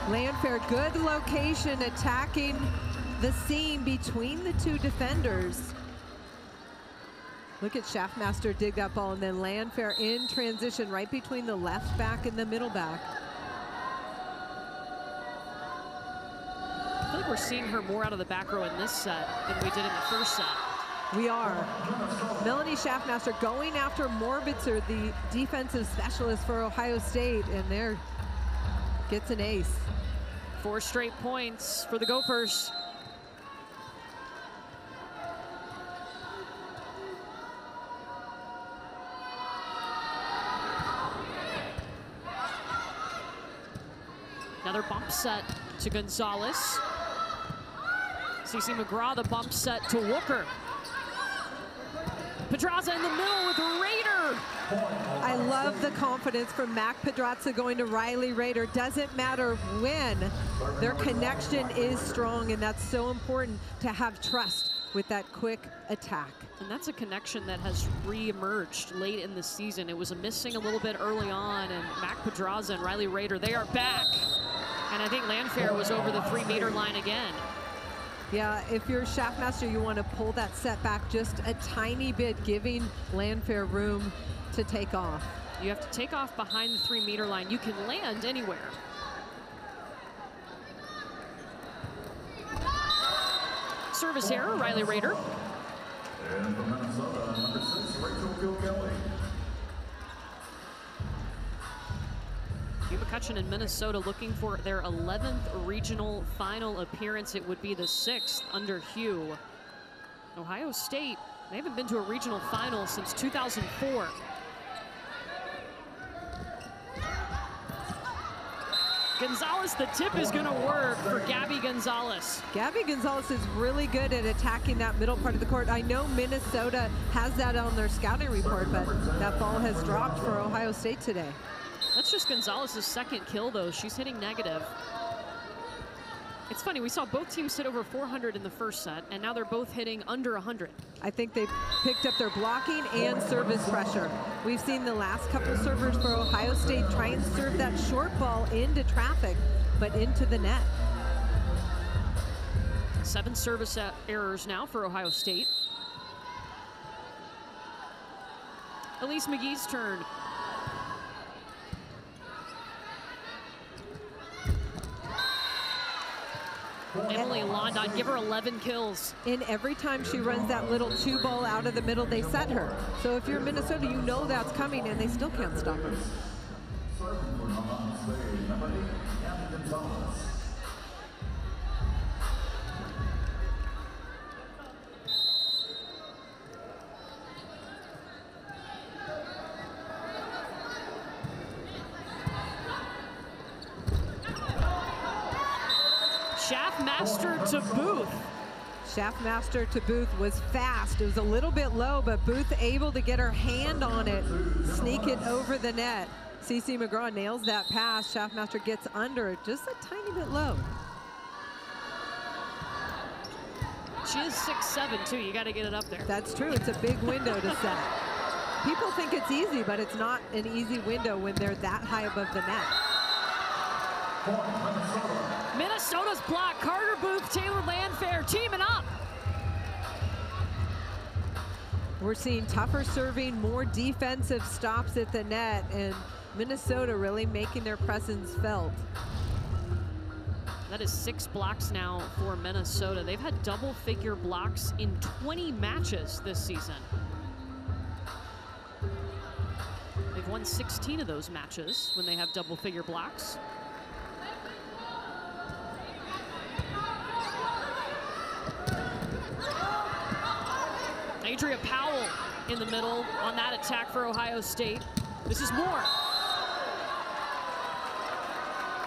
Landfair, good location, attacking the seam between the two defenders. Look at Schaffmaster dig that ball, and then Landfair in transition right between the left back and the middle back. I feel like we're seeing her more out of the back row in this set than we did in the first set. We are. Melanie Schaffmaster going after Morbitzer, the defensive specialist for Ohio State, and there gets an ace. Four straight points for the Gophers. Another bump set to Gonzalez. Cece McGraw, the bump set to Wooker. Pedraza in the middle with Rader. I love the confidence from Mac Pedraza going to Riley Rader. Doesn't matter when, their connection is strong, and that's so important to have trust with that quick attack. And that's a connection that has re-emerged late in the season. It was missing a little bit early on, and Mac Pedraza and Riley Rader, they are back. And I think Landfair was over the three meter line again. Yeah, if you're Schaffmaster, you want to pull that set back just a tiny bit, giving Landfair room to take off. You have to take off behind the three meter line. You can land anywhere. Service error, Riley Rader. And from Minnesota, number six, Rachel Gil-Kelly. Hugh McCutcheon in Minnesota looking for their eleventh regional final appearance. It would be the sixth under Hugh. Ohio State, they haven't been to a regional final since two thousand four. Gonzalez, the tip is going to work for Gabby Gonzalez. Gabby Gonzalez is really good at attacking that middle part of the court. I know Minnesota has that on their scouting report, but that ball has dropped for Ohio State today. That's just Gonzalez's second kill, though. She's hitting negative. It's funny, we saw both teams hit over four hundred in the first set, and now they're both hitting under one hundred. I think they picked up their blocking and service pressure. We've seen the last couple servers for Ohio State try and serve that short ball into traffic, but into the net. Seven service errors now for Ohio State. Elise McGee's turn. Emily London, give her eleven kills. And every time she runs that little two ball out of the middle, they set her. So if you're Minnesota, you know that's coming, and they still can't stop her. Schaffmaster to Booth. Schaffmaster to Booth was fast. It was a little bit low, but Booth able to get her hand on it, sneak it over the net. Cece McGraw nails that pass. Schaffmaster gets under it, just a tiny bit low. She is six seven, too. You got to get it up there. That's true. It's a big window to set. People think it's easy, but it's not an easy window when they're that high above the net. Minnesota's block, Carter Booth, Taylor Landfair teaming up. We're seeing tougher serving, more defensive stops at the net, and Minnesota really making their presence felt. That is six blocks now for Minnesota. They've had double-figure blocks in twenty matches this season. They've won sixteen of those matches when they have double-figure blocks. Adria Powell in the middle on that attack for Ohio State. This is Moore.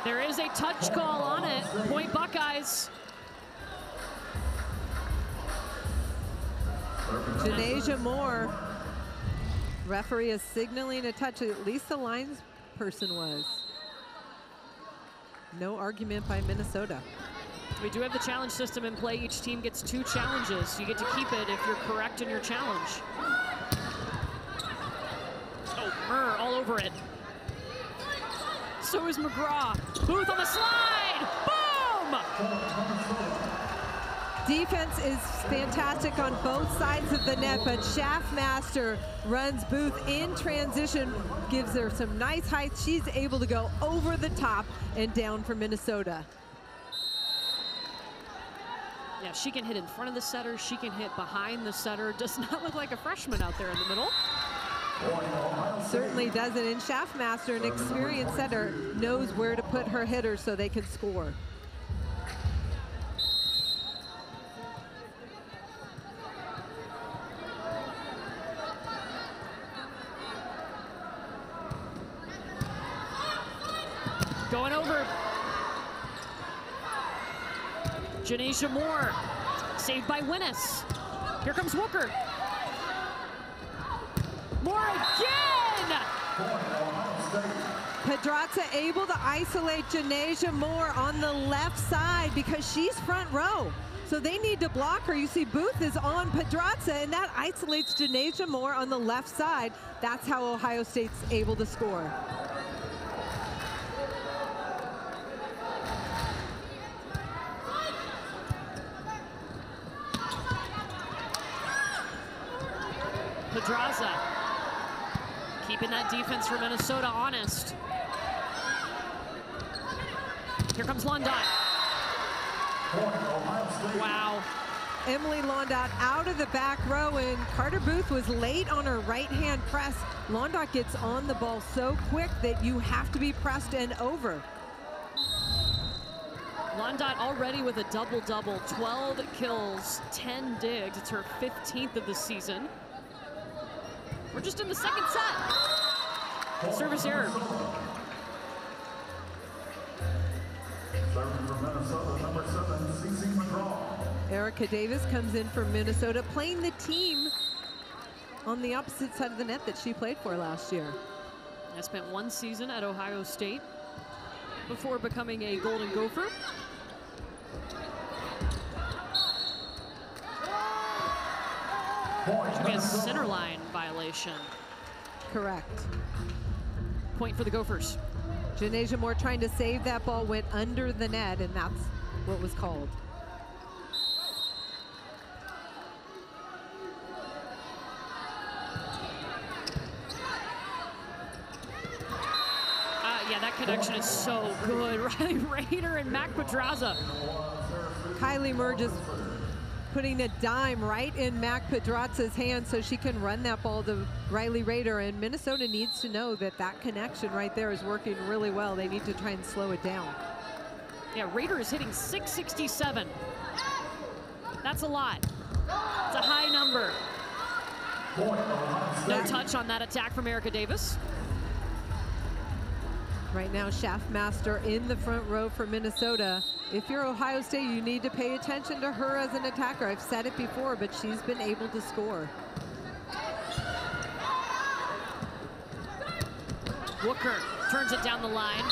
There is a touch call on it. Point Buckeyes. Janasia Moore. Referee is signaling a touch. At least the linesperson person was. No argument by Minnesota. We do have the challenge system in play. Each team gets two challenges. You get to keep it if you're correct in your challenge. Oh, Murr all over it. So is McGraw. Booth on the slide. Boom! Defense is fantastic on both sides of the net, but Schaffmaster runs Booth in transition, gives her some nice height. She's able to go over the top and down for Minnesota. Yeah, she can hit in front of the setter. She can hit behind the setter. Does not look like a freshman out there in the middle. Certainly doesn't. And Schaffmaster, an experienced setter, knows where to put her hitters so they can score. Going over. Janasia Moore, saved by Winnis. Here comes Wooker. Moore again! Pedraza able to isolate Janasia Moore on the left side because she's front row. So they need to block her. You see Booth is on Pedraza, and that isolates Janasia Moore on the left side. That's how Ohio State's able to score. Pedraza keeping that defense for Minnesota honest. Here comes Lundot. Wow. Emily Lundot out of the back row, and Carter Booth was late on her right-hand press. Lundot gets on the ball so quick that you have to be pressed and over. Lundot already with a double-double, twelve kills, ten digs. It's her fifteenth of the season. We're just in the second set. Service error. Serving for Minnesota, number seven, CeCe McGraw. Erica Davis comes in for Minnesota, playing the team on the opposite side of the net that she played for last year. I spent one season at Ohio State before becoming a Golden Gopher. Should be a center line violation. Correct. Point for the Gophers. Janasia Moore trying to save that ball, went under the net, and that's what was called. Uh, yeah, that connection is so good. Riley Rader and Mac Pedraza. Kylie Murr just putting a dime right in Mac Pedraza's hand so she can run that ball to Riley Rader, and Minnesota needs to know that that connection right there is working really well. They need to try and slow it down. Yeah, Rader is hitting six sixty-seven. That's a lot. It's a high number. No touch on that attack from Erica Davis. Right now, Schaffmaster in the front row for Minnesota. If you're Ohio State, you need to pay attention to her as an attacker. I've said it before, but she's been able to score. Wooker turns it down the line.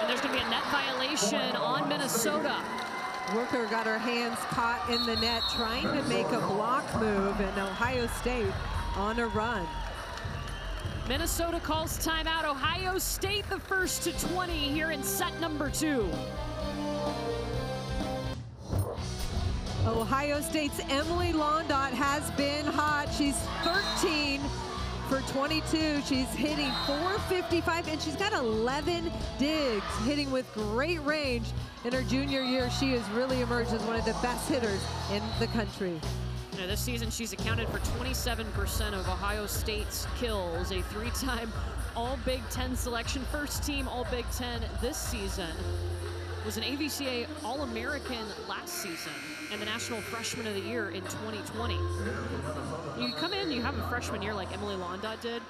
And there's going to be a net violation on Minnesota. Wooker got her hands caught in the net trying to make a block move, and Ohio State on a run. Minnesota calls timeout. Ohio State the first to twenty here in set number two. Ohio State's Emily Lundot has been hot. She's thirteen for twenty-two. She's hitting four fifty-five, and she's got eleven digs, hitting with great range. In her junior year, she has really emerged as one of the best hitters in the country. Now this season, she's accounted for twenty-seven percent of Ohio State's kills, a three-time All-Big Ten selection, first team All-Big Ten this season. Was an A V C A All-American last season and the National Freshman of the Year in twenty twenty. You come in, you have a freshman year like Emily Londa did.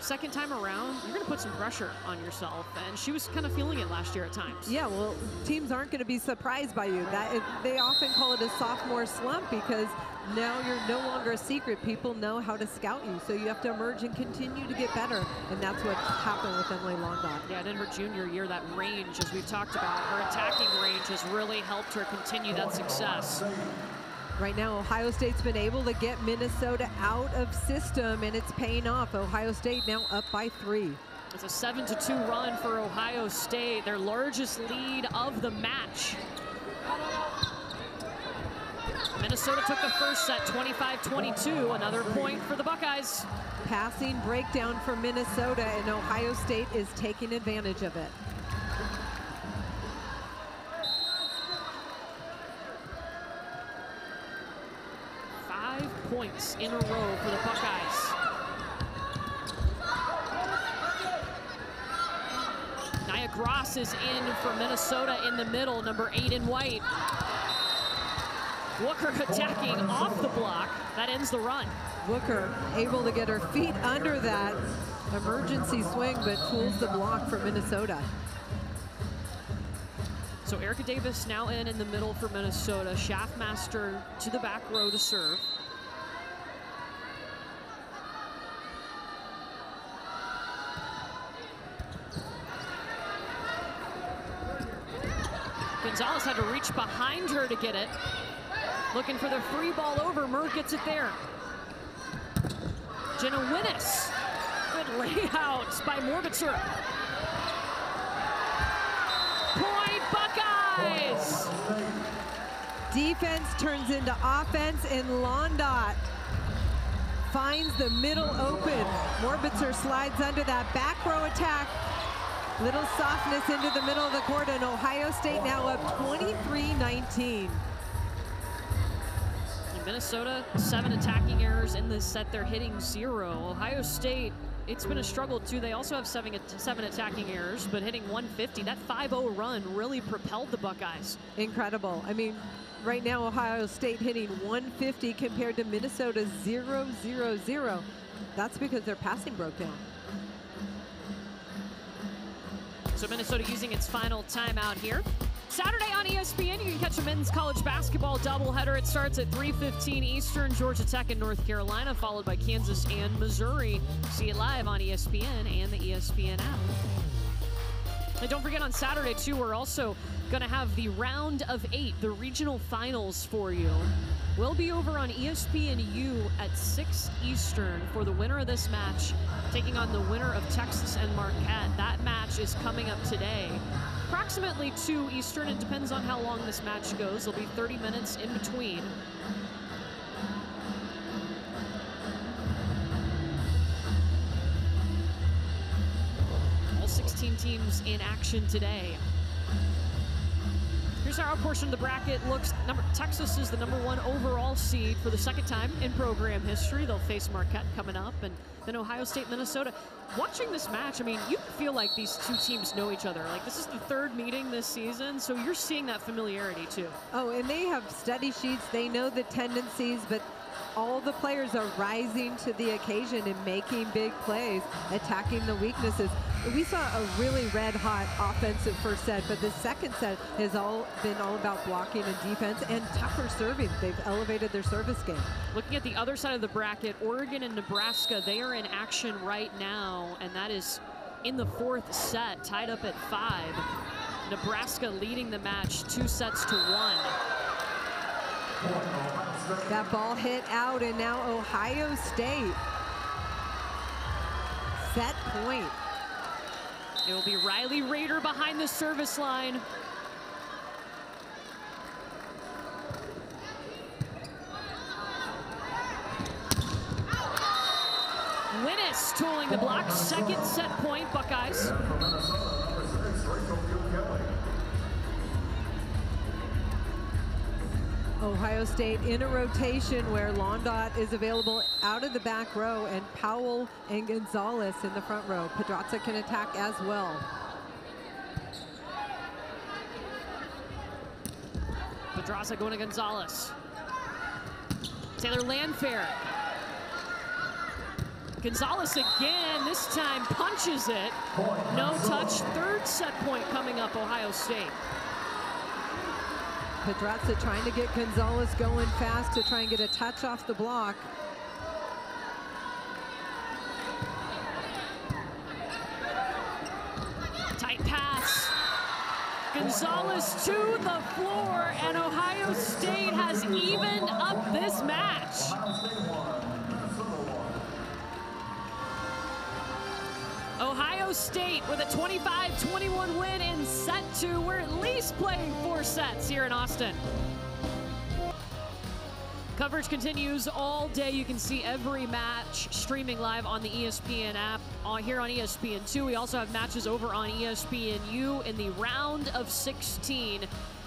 Second time around, you're going to put some pressure on yourself, and she was kind of feeling it last year at times. Yeah, well, teams aren't going to be surprised by you. That it, they often call it a sophomore slump because now you're no longer a secret. People know how to scout you, so you have to emerge and continue to get better, and that's what happened with Emily Londa. Yeah, and in her junior year, that range, as we've talked about, her attacking range has really helped her continue that success. Right now, Ohio State's been able to get Minnesota out of system, and it's paying off. Ohio State now up by three. It's a seven to two run for Ohio State, their largest lead of the match. Minnesota took the first set, twenty-five twenty-two, another point for the Buckeyes. Passing breakdown for Minnesota, and Ohio State is taking advantage of it. Points in a row for the Buckeyes. Nia Gross is in for Minnesota in the middle, number eight in white. Wooker attacking off the block. That ends the run. Wooker able to get her feet under that emergency swing, but fools the block for Minnesota. So Erica Davis now in in the middle for Minnesota. Schaffmaster to the back row to serve. Gonzalez had to reach behind her to get it. Looking for the free ball over. Murr gets it there. Jenna Winnis. Good layouts by Morbitzer. Point Buckeyes! Defense turns into offense, and Londa finds the middle open. Morbitzer slides under that back row attack. Little softness into the middle of the court, and Ohio State now up twenty-three nineteen. Minnesota, seven attacking errors in this set. They're hitting zero. Ohio State, it's been a struggle too. They also have seven, seven attacking errors, but hitting one fifty. That five oh run really propelled the Buckeyes. Incredible. I mean, right now Ohio State hitting one fifty compared to Minnesota's zero zero zero. That's because their passing broke down. So Minnesota using its final timeout here. Saturday on E S P N, you can catch a men's college basketball doubleheader. It starts at three fifteen Eastern, Georgia Tech and North Carolina, followed by Kansas and Missouri. See it live on E S P N and the E S P N app. And don't forget, on Saturday, too, we're also going to have the round of eight, the regional finals for you. We'll be over on E S P N U at six Eastern for the winner of this match, taking on the winner of Texas and Marquette. That match is coming up today. Approximately two Eastern. It depends on how long this match goes. There'll be thirty minutes in between. All sixteen teams in action today. Here's how our portion of the bracket looks. Number, Texas is the number one overall seed for the second time in program history. They'll face Marquette coming up, and then Ohio State, Minnesota. Watching this match, I mean, you feel like these two teams know each other. Like, this is the third meeting this season, so you're seeing that familiarity, too. Oh, and they have study sheets. They know the tendencies, but all the players are rising to the occasion and making big plays, attacking the weaknesses. We saw a really red-hot offensive first set, but the second set has all been all about blocking and defense and tougher serving. They've elevated their service game. Looking at the other side of the bracket, Oregon and Nebraska, they are in action right now, and that is in the fourth set, tied up at five. Nebraska leading the match two sets to one. That ball hit out, and now Ohio State set point. It will be Riley Rader behind the service line. Win miss, tooling the block. Second set point, Buckeyes. And from Minnesota, number six, Rachel Bukelly. Ohio State in a rotation where Londot is available out of the back row and Powell and Gonzalez in the front row. Pedraza can attack as well. Pedraza going to Gonzalez. Taylor Landfair. Gonzalez again, this time punches it. No touch, third set point coming up, Ohio State. Pedraza trying to get Gonzalez going fast to try and get a touch off the block. Tight pass. Gonzalez to the floor, and Ohio State has evened up this match. Ohio State with a twenty-five twenty-one win in set two. We're at least playing four sets here in Austin. Coverage continues all day. You can see every match streaming live on the E S P N app on, here on E S P N two. We also have matches over on E S P N U in the round of sixteen.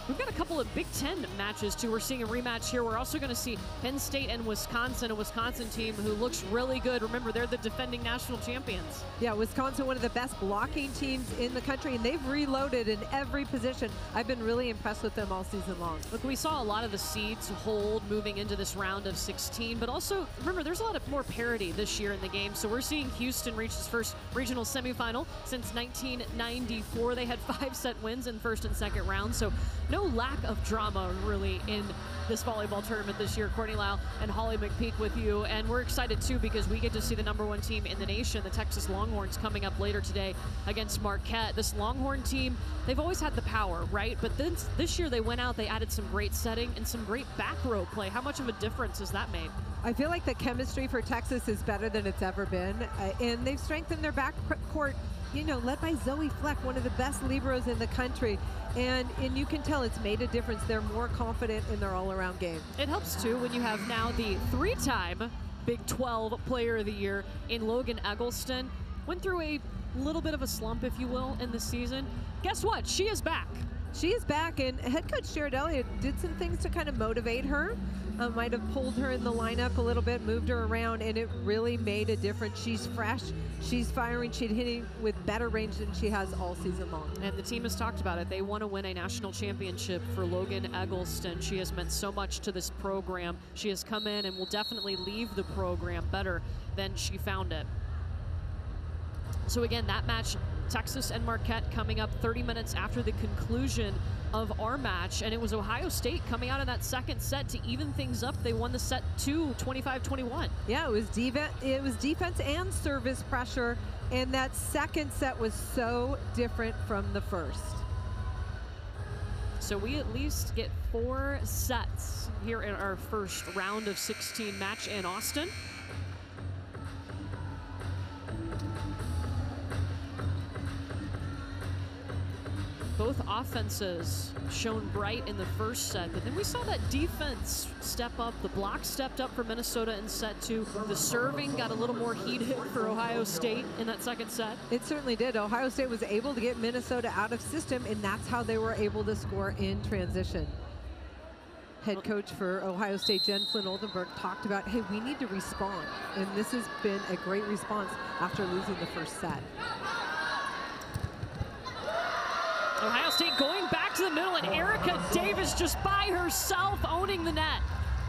We've got a couple of Big Ten matches, too. We're seeing a rematch here. We're also going to see Penn State and Wisconsin, a Wisconsin team who looks really good. Remember, they're the defending national champions. Yeah, Wisconsin, one of the best blocking teams in the country, and they've reloaded in every position. I've been really impressed with them all season long. Look, we saw a lot of the seeds hold moving into this round of sixteen, but also, remember, there's a lot of more parity this year in the game. So we're seeing Houston reach its first regional semifinal since nineteen ninety-four. They had five set wins in first and second rounds, so no lack of drama, really, in this volleyball tournament this year. Courtney Lau and Holly McPeak with you. And we're excited, too, because we get to see the number one team in the nation, the Texas Longhorns, coming up later today against Marquette. This Longhorn team, they've always had the power, right? But this, this year they went out, they added some great setting and some great back row play. How much of a difference has that made? I feel like the chemistry for Texas is better than it's ever been. Uh, and they've strengthened their backcourt, you know, led by Zoe Fleck, one of the best liberos in the country. And, and you can tell it's made a difference. They're more confident in their all-around game. It helps, too, when you have now the three-time Big twelve Player of the Year in Logan Eggleston. Went through a little bit of a slump, if you will, in the season. Guess what? She is back. She is back, and head coach Jared Elliott did some things to kind of motivate her. Uh, might have pulled her in the lineup a little bit, moved her around, and it really made a difference. She's fresh, she's firing, she's hitting with better range than she has all season long. And the team has talked about it. They want to win a national championship for Logan Eggleston. She has meant so much to this program. She has come in and will definitely leave the program better than she found it. So again, that match, Texas and Marquette, coming up thirty minutes after the conclusion of our match. And it was Ohio State coming out of that second set to even things up. They won the set two, twenty-five twenty-one. Yeah, it was, it was defense and service pressure. And that second set was so different from the first. So we at least get four sets here in our first round of sixteen match in Austin. Both offenses shone bright in the first set, but then we saw that defense step up. The block stepped up for Minnesota in set two. The serving got a little more heated for Ohio State in that second set. It certainly did. Ohio State was able to get Minnesota out of system, and that's how they were able to score in transition. Head coach for Ohio State, Jen Flynn Oldenburg, talked about, hey, we need to respond. And this has been a great response after losing the first set. Ohio State going back to the middle, and Erica Davis just by herself owning the net.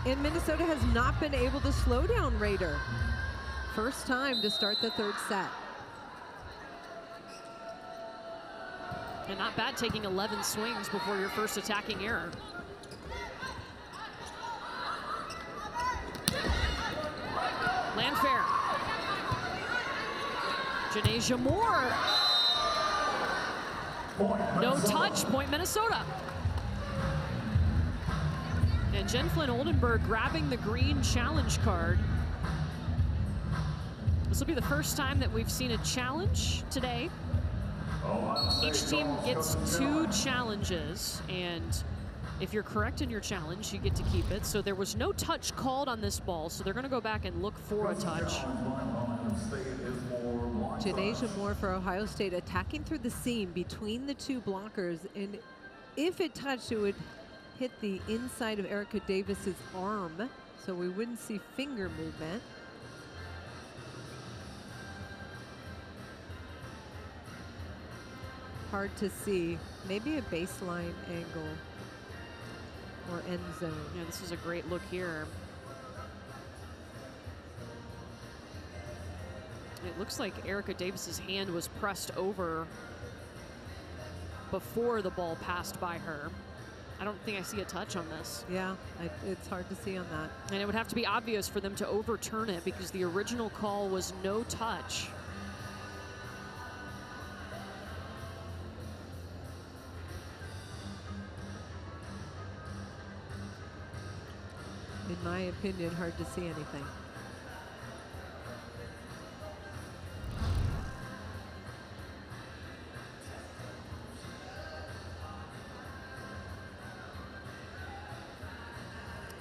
And Minnesota has not been able to slow down Raider. First time to start the third set. And not bad taking eleven swings before your first attacking error. Landfair. Janasia Moore. No touch, point Minnesota. And Jen Flynn Oldenburg grabbing the green challenge card. This will be the first time that we've seen a challenge today. Each team gets two challenges, and if you're correct in your challenge, you get to keep it. So there was no touch called on this ball, so they're going to go back and look for a touch. Janasia Moore for Ohio State attacking through the seam between the two blockers, and if it touched, it would hit the inside of Erica Davis's arm, so we wouldn't see finger movement. Hard to see. Maybe a baseline angle or end zone. Yeah, this is a great look here. It looks like Erica Davis's hand was pressed over before the ball passed by her. I don't think I see a touch on this. Yeah, I, it's hard to see on that. And it would have to be obvious for them to overturn it because the original call was no touch. In my opinion, hard to see anything.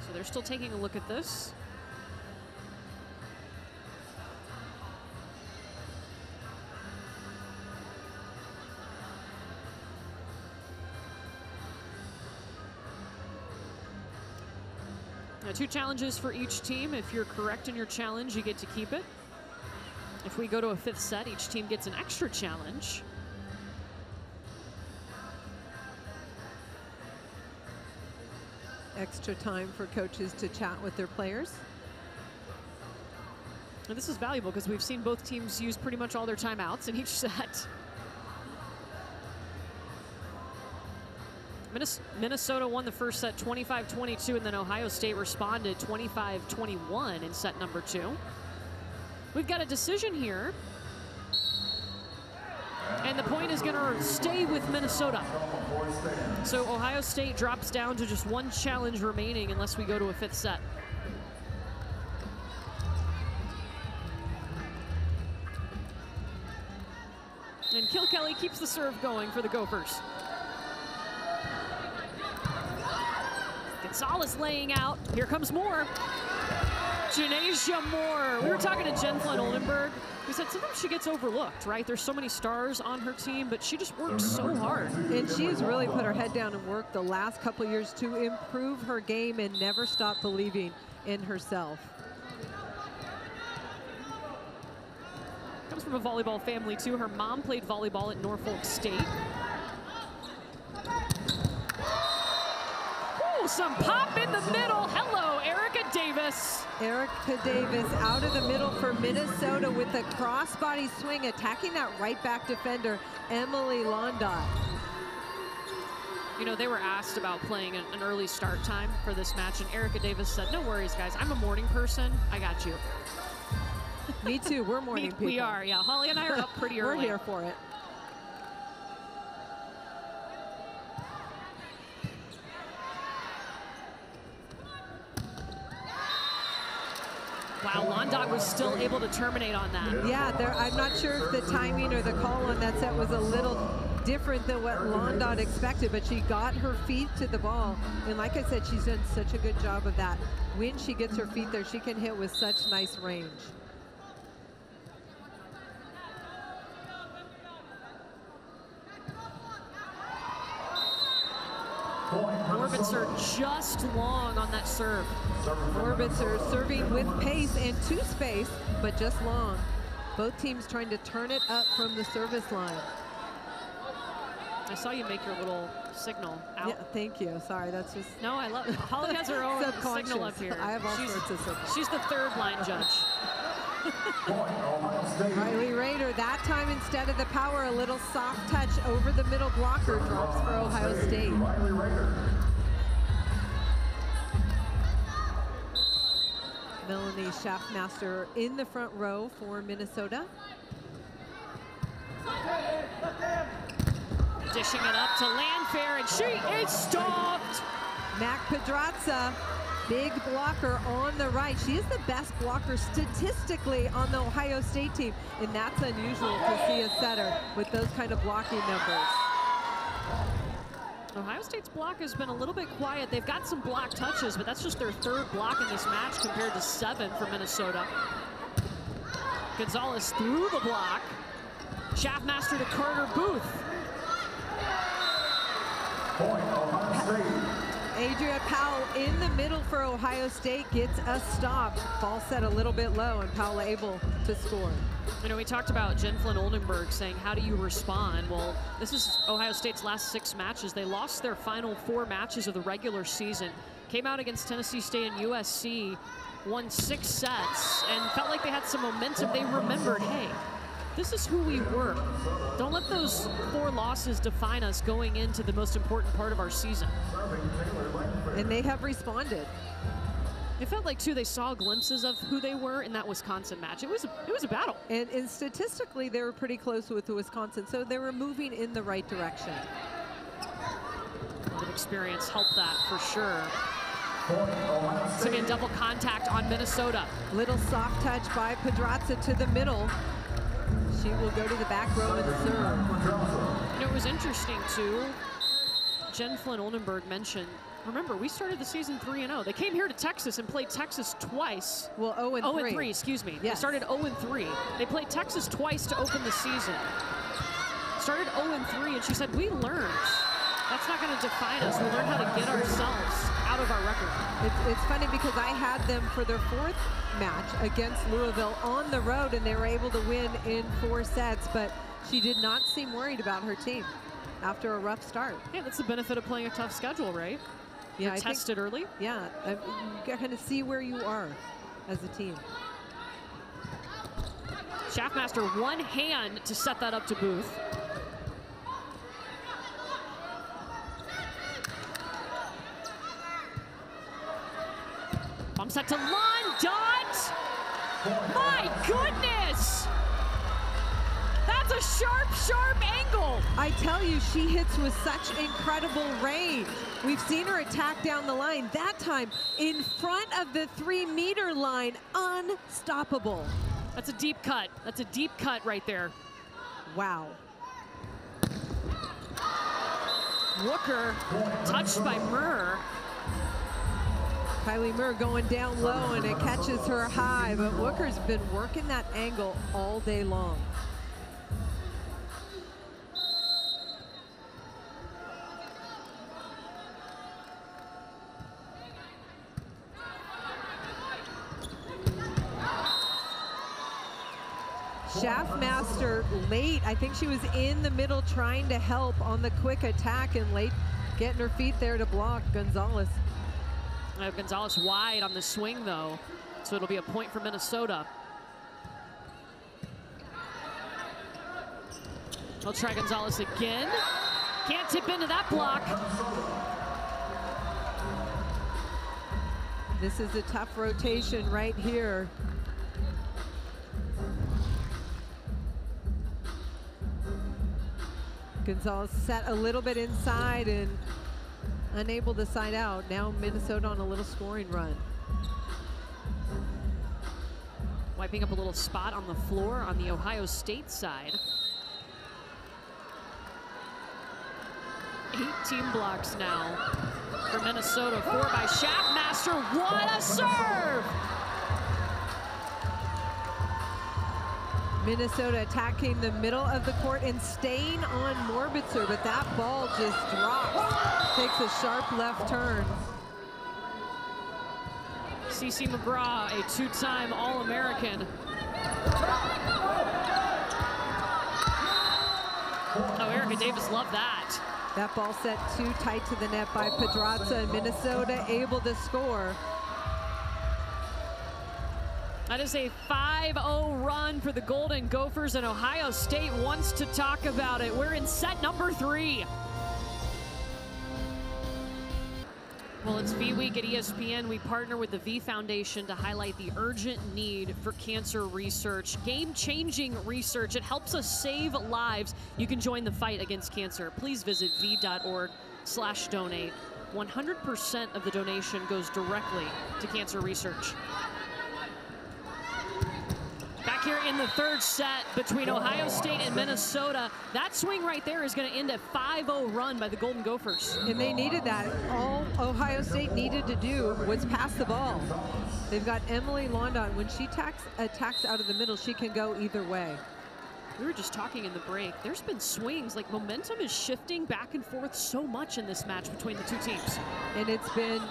So they're still taking a look at this. Two challenges for each team. If you're correct in your challenge, you get to keep it. If we go to a fifth set, each team gets an extra challenge. Extra time for coaches to chat with their players. And this is valuable because we've seen both teams use pretty much all their timeouts in each set. Minnesota won the first set twenty-five twenty-two, and then Ohio State responded twenty-five twenty-one in set number two. We've got a decision here, and the point is going to stay with Minnesota. So Ohio State drops down to just one challenge remaining unless we go to a fifth set. And Kilkelly keeps the serve going for the Gophers. Gonzalez laying out. Here comes Moore. Janasia Moore. We were talking to Jen Flynn Oldenburg. We said sometimes she gets overlooked, right? There's so many stars on her team, but she just works so hard. And she has really put her head down and worked the last couple of years to improve her game and never stop believing in herself. Comes from a volleyball family, too. Her mom played volleyball at Norfolk State. Some pop in the middle. Hello, Erica Davis. Erica Davis out of the middle for Minnesota with a crossbody swing, attacking that right back defender, Emily Londot. You know, they were asked about playing an early start time for this match, and Erica Davis said, no worries, guys. I'm a morning person. I got you. Me too. We're morning people. We are, yeah. Holly and I are up pretty early. We're here for it. Wow, Londot was still able to terminate on that. Yeah, there, I'm not sure if the timing or the call on that set was a little different than what Londot expected, but she got her feet to the ball. And like I said, she's done such a good job of that. When she gets her feet there, she can hit with such nice range. Orbitzer just long on that serve. Orbitzer serving with pace and two space, but just long. Both teams trying to turn it up from the service line. I saw you make your little signal out. Yeah, thank you. Sorry, that's just... No, I love it. Holly has her own signal up here. I have all she's, sorts of signals. She's the third line judge. Riley Rader, that time instead of the power, a little soft touch over the middle blocker, drops for Ohio State. Riley Rader. Melanie Schaffmaster in the front row for Minnesota. Dishing it up to Landfair, and she is stopped. Mac Pedraza, big blocker on the right. She is the best blocker statistically on the Ohio State team, and that's unusual to see a setter with those kind of blocking numbers. Ohio State's block has been a little bit quiet. They've got some block touches, but that's just their third block in this match compared to seven for Minnesota. Gonzalez through the block. Schaffmaster to Carter Booth. Point, Ohio State. Adria Powell in the middle for Ohio State gets a stop. Ball set a little bit low and Powell able to score. You know, we talked about Jen Flynn Oldenburg saying, how do you respond? Well, this is Ohio State's last six matches. They lost their final four matches of the regular season. Came out against Tennessee State and U S C, won six sets, and felt like they had some momentum. They remembered, hey, this is who we were. Don't let those four losses define us going into the most important part of our season. And they have responded. It felt like, too, they saw glimpses of who they were in that Wisconsin match. It was a, it was a battle. And, and statistically, they were pretty close with Wisconsin, so they were moving in the right direction. The experience helped that for sure. So again, double contact on Minnesota. Little soft touch by Pedraza to the middle. She will go to the back row and serve. And it was interesting, too. Jen Flynn Oldenburg mentioned, remember, we started the season three and oh. They came here to Texas and played Texas twice. Well, oh and three. oh and three, excuse me. Yes. They started oh and three. They played Texas twice to open the season. Started oh and three, and she said, we learned. That's not going to define us. We'll learn how to get ourselves out of our record. It's, it's funny because I had them for their fourth match against Louisville on the road, and they were able to win in four sets, but she did not seem worried about her team after a rough start. Yeah, that's the benefit of playing a tough schedule, right? Yeah, I tested think, early. Yeah, you kind of see where you are as a team. Schaffmaster, one hand to set that up to Booth. Bump set to Londot. My goodness! That's a sharp, sharp angle. I tell you, she hits with such incredible range. We've seen her attack down the line. That time, in front of the three-meter line, unstoppable. That's a deep cut. That's a deep cut right there. Wow. Rooker touched by Murr. Kylie Murr going down low, and it catches her high, but Wooker's been working that angle all day long. Schaffmaster late, I think she was in the middle trying to help on the quick attack, and late getting her feet there to block Gonzalez. Uh, Gonzalez wide on the swing, though, so it'll be a point for Minnesota. They'll try Gonzalez again. Can't tip into that block. This is a tough rotation right here. Gonzalez set a little bit inside and unable to side out. Now Minnesota on a little scoring run. Wiping up a little spot on the floor on the Ohio State side. eighteen blocks now for Minnesota. Four by Schaffmaster. What a serve! Minnesota attacking the middle of the court and staying on Morbitzer, but that ball just drops. Takes a sharp left turn. CeCe McGraw, a two-time All-American. Oh, Erica Davis loved that. That ball set too tight to the net by Pedraza, and Minnesota able to score. That is a five oh run for the Golden Gophers, and Ohio State wants to talk about it. We're in set number three. Well, it's V Week at E S P N. We partner with the V Foundation to highlight the urgent need for cancer research, game-changing research. It helps us save lives. You can join the fight against cancer. Please visit v dot org slash donate. one hundred percent of the donation goes directly to cancer research. Back here in the third set between Ohio State and Minnesota. That swing right there is going to end a five oh run by the Golden Gophers. And they needed that. All Ohio State needed to do was pass the ball. They've got Emily London. When she attacks, attacks out of the middle, she can go either way. We were just talking in the break. There's been swings, like momentum is shifting back and forth so much in this match between the two teams. And it's been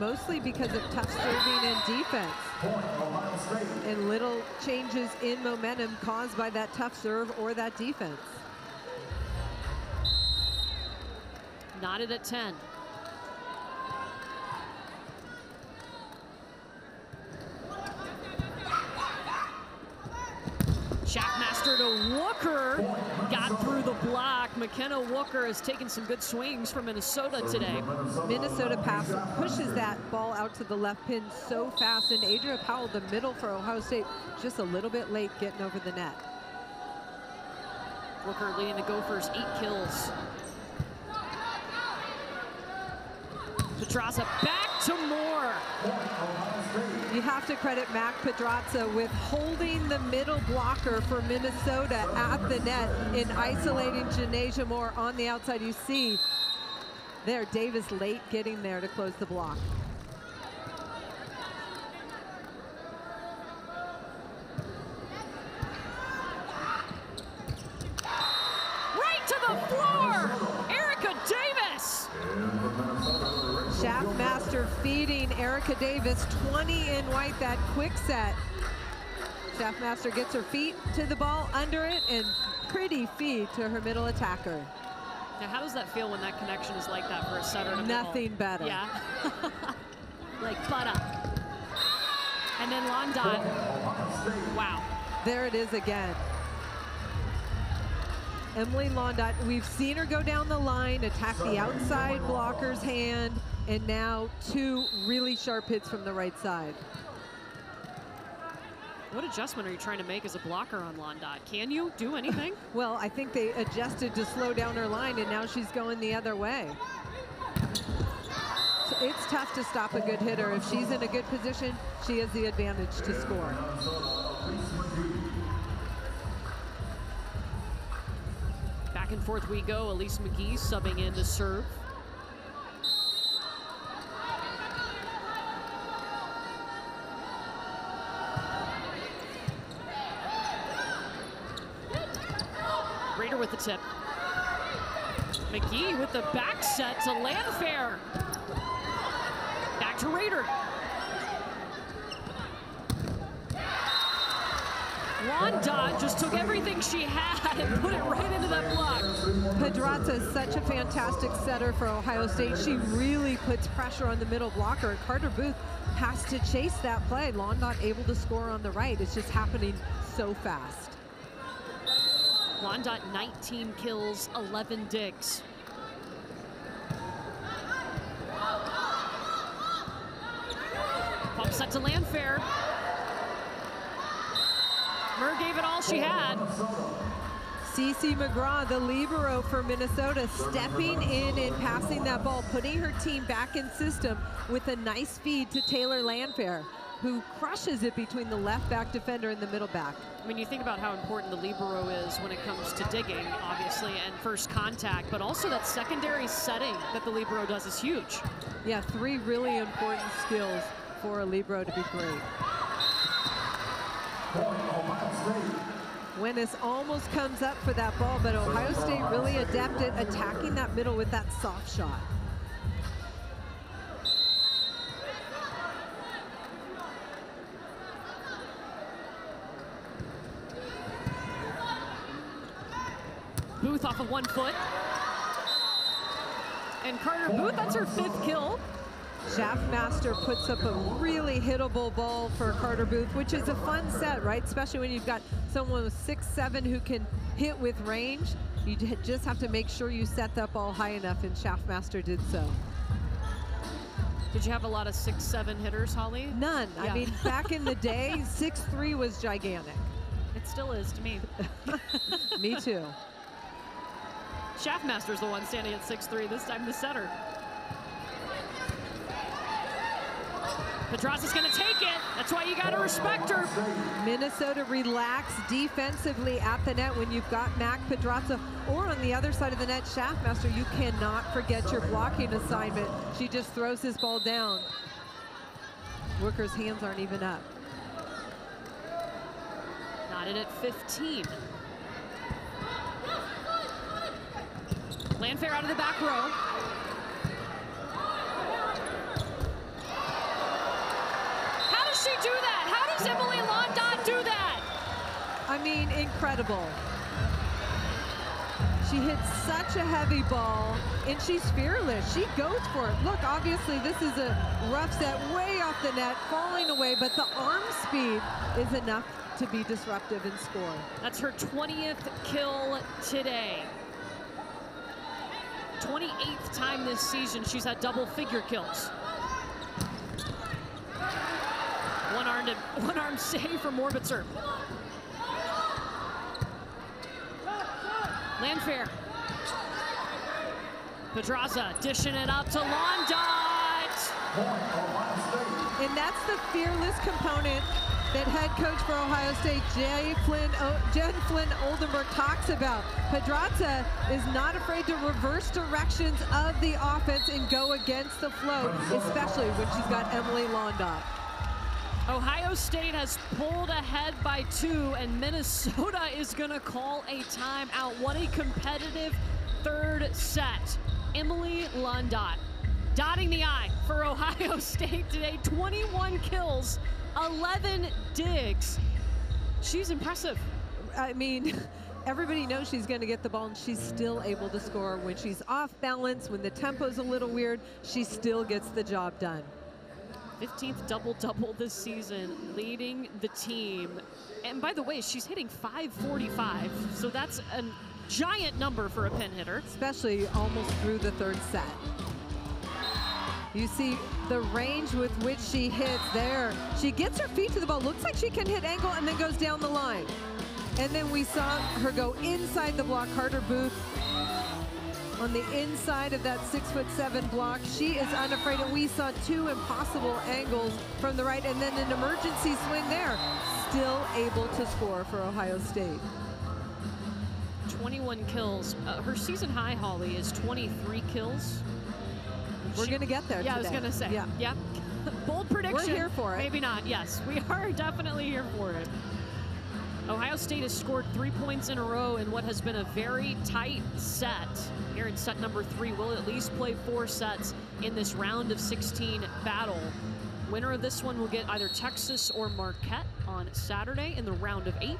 mostly because of tough serving and defense. And little changes in momentum caused by that tough serve or that defense. Knotted at ten. Shackmaster to Wooker, got through the block. McKenna Wooker has taken some good swings from Minnesota today. Minnesota pass pushes that ball out to the left pin so fast, and Adria Powell, the middle for Ohio State, just a little bit late getting over the net. Wooker leading the Gophers eight kills. Pedraza back to Moore. You have to credit Mac Pedraza with holding the middle blocker for Minnesota at the net and isolating Janasia Moore on the outside. You see there, Davis late getting there to close the block. Right to the floor, Erica Davis. Shackmaster feeding Erica Davis, twenty in white, that quick set. Shackmaster gets her feet to the ball, under it, and pretty feed to her middle attacker. Now, how does that feel when that connection is like that for a setter? Nothing middle? Better. Yeah. Like butter. And then long dot. Wow. There it is again. Emily Londot, we've seen her go down the line, attack the outside blocker's hand, and now two really sharp hits from the right side. What adjustment are you trying to make as a blocker on Londot? Can you do anything? Well, I think they adjusted to slow down her line, and now she's going the other way. So it's tough to stop a good hitter. If she's in a good position, she has the advantage to score. Back and forth we go. Elise McGee subbing in to serve. Reader with the tip. McGee with the back set to Landfair. Back to Reader. Londot just took everything she had and put it right into that block. Pedraza is such a fantastic setter for Ohio State. She really puts pressure on the middle blocker, and Carter Booth has to chase that play. Londot able to score on the right. It's just happening so fast. Londot nineteen kills, eleven digs. Pump set to Landfair. Murr gave it all she had. Cece McGraw, the libero for Minnesota, stepping in and passing that ball, putting her team back in system with a nice feed to Taylor Landfair, who crushes it between the left back defender and the middle back. I mean, you think about how important the libero is when it comes to digging, obviously, and first contact, but also that secondary setting that the libero does is huge. Yeah, three really important skills for a libero to be great. Wenis almost comes up for that ball, but Ohio State really adept at attacking that middle with that soft shot. Booth off of one foot. And Carter Booth, that's her fifth kill. Shackmaster puts up a really hittable ball for Carter Booth, which is a fun set, right? Especially when you've got someone with six seven who can hit with range. You just have to make sure you set that ball high enough, and Shackmaster did so. Did you have a lot of six seven hitters, Holly? None. Yeah. I mean, back in the day, six three was gigantic. It still is to me. Me too. Shackmaster's the one standing at six three, this time the setter. Pedraza's gonna take it. That's why you gotta respect her. Minnesota relaxed defensively at the net when you've got Mac Pedraza, or on the other side of the net, Shackmaster. You cannot forget your blocking assignment. She just throws this ball down. Wooker's hands aren't even up. Not in at fifteen. Landfair out of the back row. How does she do that? How does Emily Landon do that? I mean, incredible. She hits such a heavy ball, and she's fearless. She goes for it. Look, obviously, this is a rough set way off the net, falling away, but the arm speed is enough to be disruptive and score. That's her twentieth kill today. twenty-eighth time this season she's had double-figure kills. One-armed one-armed save from Morbitzer. Landfair. Pedraza dishing it up to Landot. And that's the fearless component that head coach for Ohio State, Jay Flynn, Jen Flynn Oldenburg, talks about. Pedraza is not afraid to reverse directions of the offense and go against the flow, especially when she's got Emily Landot. Ohio State has pulled ahead by two, and Minnesota is going to call a timeout. What a competitive third set. Emily Landot dotting the I for Ohio State today. twenty-one kills, eleven digs. She's impressive. I mean, everybody knows she's going to get the ball, and she's still able to score. When she's off balance, when the tempo's a little weird, she still gets the job done. fifteenth double-double this season, leading the team. And by the way, she's hitting five forty-five, so that's a giant number for a pin hitter. Especially almost through the third set. You see the range with which she hits there. She gets her feet to the ball, looks like she can hit angle, and then goes down the line. And then we saw her go inside the block. Carter Booth on the inside of that six foot seven block. She is unafraid, and we saw two impossible angles from the right, and then an emergency swing there. Still able to score for Ohio State. twenty-one kills. Uh, her season high, Holly, is twenty-three kills. We're she, gonna get there. Yeah, today. I was gonna say. Yeah. yeah. Bold prediction. We're here for it. Maybe not. Yes, we are definitely here for it. Ohio State has scored three points in a row in what has been a very tight set. Here in set number three, we'll at least play four sets in this round of sixteen battle. Winner of this one will get either Texas or Marquette on Saturday in the round of eight.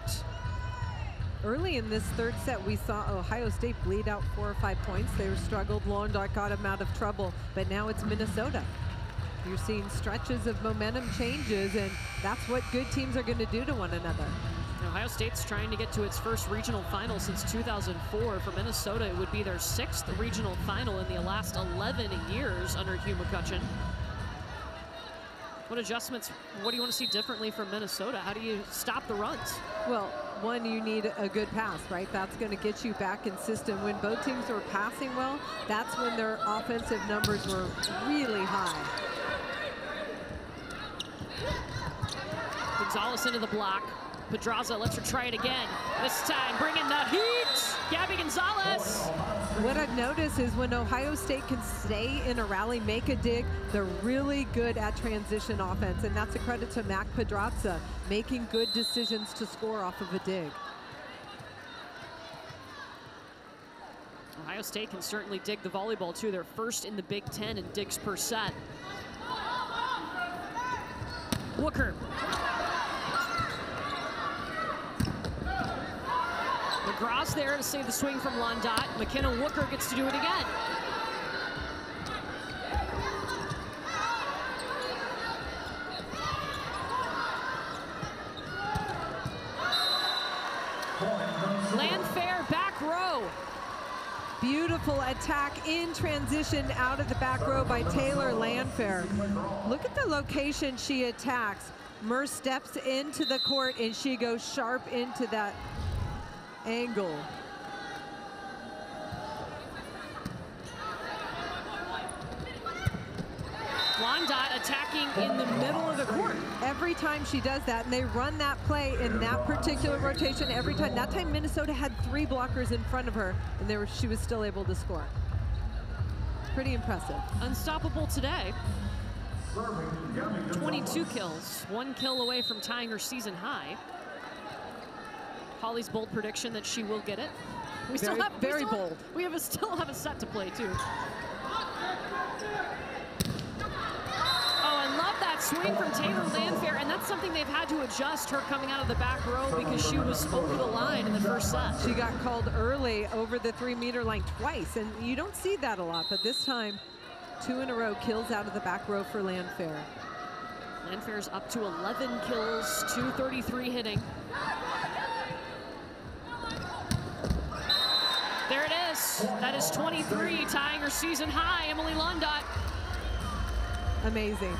Early in this third set, we saw Ohio State bleed out four or five points. They were struggled. Landot got them out of trouble, but now it's Minnesota. You're seeing stretches of momentum changes, and that's what good teams are going to do to one another. Ohio State's trying to get to its first regional final since two thousand four. For Minnesota, it would be their sixth regional final in the last eleven years under Hugh McCutcheon. What adjustments, what do you want to see differently from Minnesota? How do you stop the runs? Well, one, you need a good pass, right? That's going to get you back in system. When both teams were passing well, that's when their offensive numbers were really high. Gonzalez into the block. Pedraza lets her try it again. This time, bringing the heat, Gabby Gonzalez. What I've noticed is when Ohio State can stay in a rally, make a dig, they're really good at transition offense, and that's a credit to Mac Pedraza, making good decisions to score off of a dig. Ohio State can certainly dig the volleyball, too. They're first in the Big Ten in digs per set. Wooker. McGraw's there to save the swing from Landot. McKenna Wooker gets to do it again. Landfair back row. Beautiful attack in transition out of the back row by Taylor Landfair. Look at the location she attacks. Murr steps into the court, and she goes sharp into that angle. Landot attacking in the middle of the court. Every time she does that, and they run that play in that particular rotation every time. That time Minnesota had three blockers in front of her, and they were, she was still able to score. Pretty impressive. Unstoppable today. twenty-two kills, one kill away from tying her season high. Holly's bold prediction that she will get it. We very, still have very we still, bold. We have a, still have a set to play too. Swing from Taylor Landfair, and that's something they've had to adjust, her coming out of the back row because she was over the line in the first set. She got called early over the three-meter line twice, and you don't see that a lot, but this time, two in a row kills out of the back row for Landfair. Landfair's up to eleven kills, two thirty-three hitting. There it is. That is twenty-three, tying her season high, Emily Lundot. Amazing.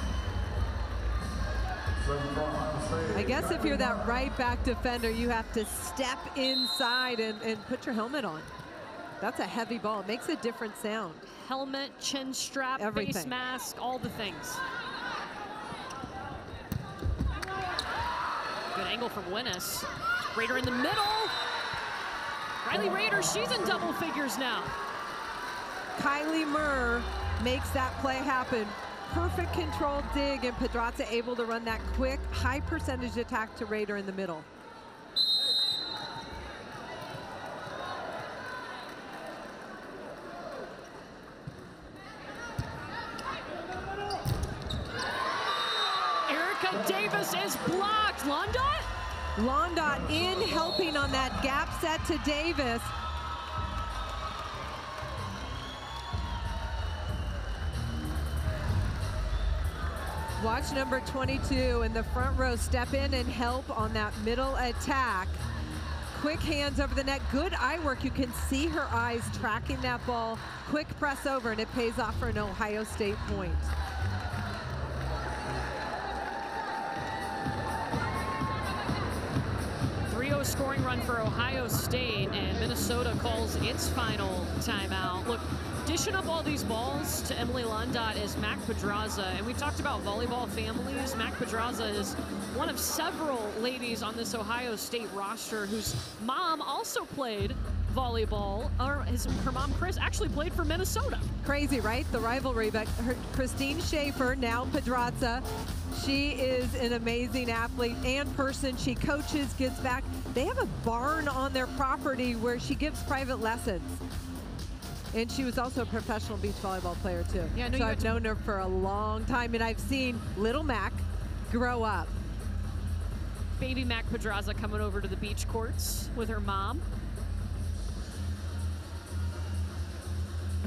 I guess if you're that right back defender, you have to step inside and, and put your helmet on. That's a heavy ball. It makes a different sound. Helmet, chin strap, everything. Face mask, all the things. Good angle from Winnes. Rader in the middle. Riley Rader, she's in double figures now. Kylie Murr makes that play happen. Perfect control dig, and Pedraza able to run that quick, high percentage attack to Rader in the middle. Erica Davis is blocked. Lundot? Lundot in helping on that gap set to Davis. Watch number twenty-two in the front row step in and help on that middle attack. Quick hands over the net, good eye work. You can see her eyes tracking that ball. Quick press over, and it pays off for an Ohio State point. three oh scoring run for Ohio State, and Minnesota calls its final timeout. Look. Dishing up all these balls to Emily Lundot is Mac Pedraza, and we talked about volleyball families. Mac Pedraza is one of several ladies on this Ohio State roster whose mom also played volleyball. Or his, her mom, Chris, actually played for Minnesota. Crazy, right? The rivalry. But her, Christine Schaefer, now Pedraza, she is an amazing athlete and person. She coaches, gives back. They have a barn on their property where she gives private lessons. And she was also a professional beach volleyball player, too. Yeah, no, so I've known her for a long time, and I've seen little Mac grow up. Baby Mac Pedraza coming over to the beach courts with her mom.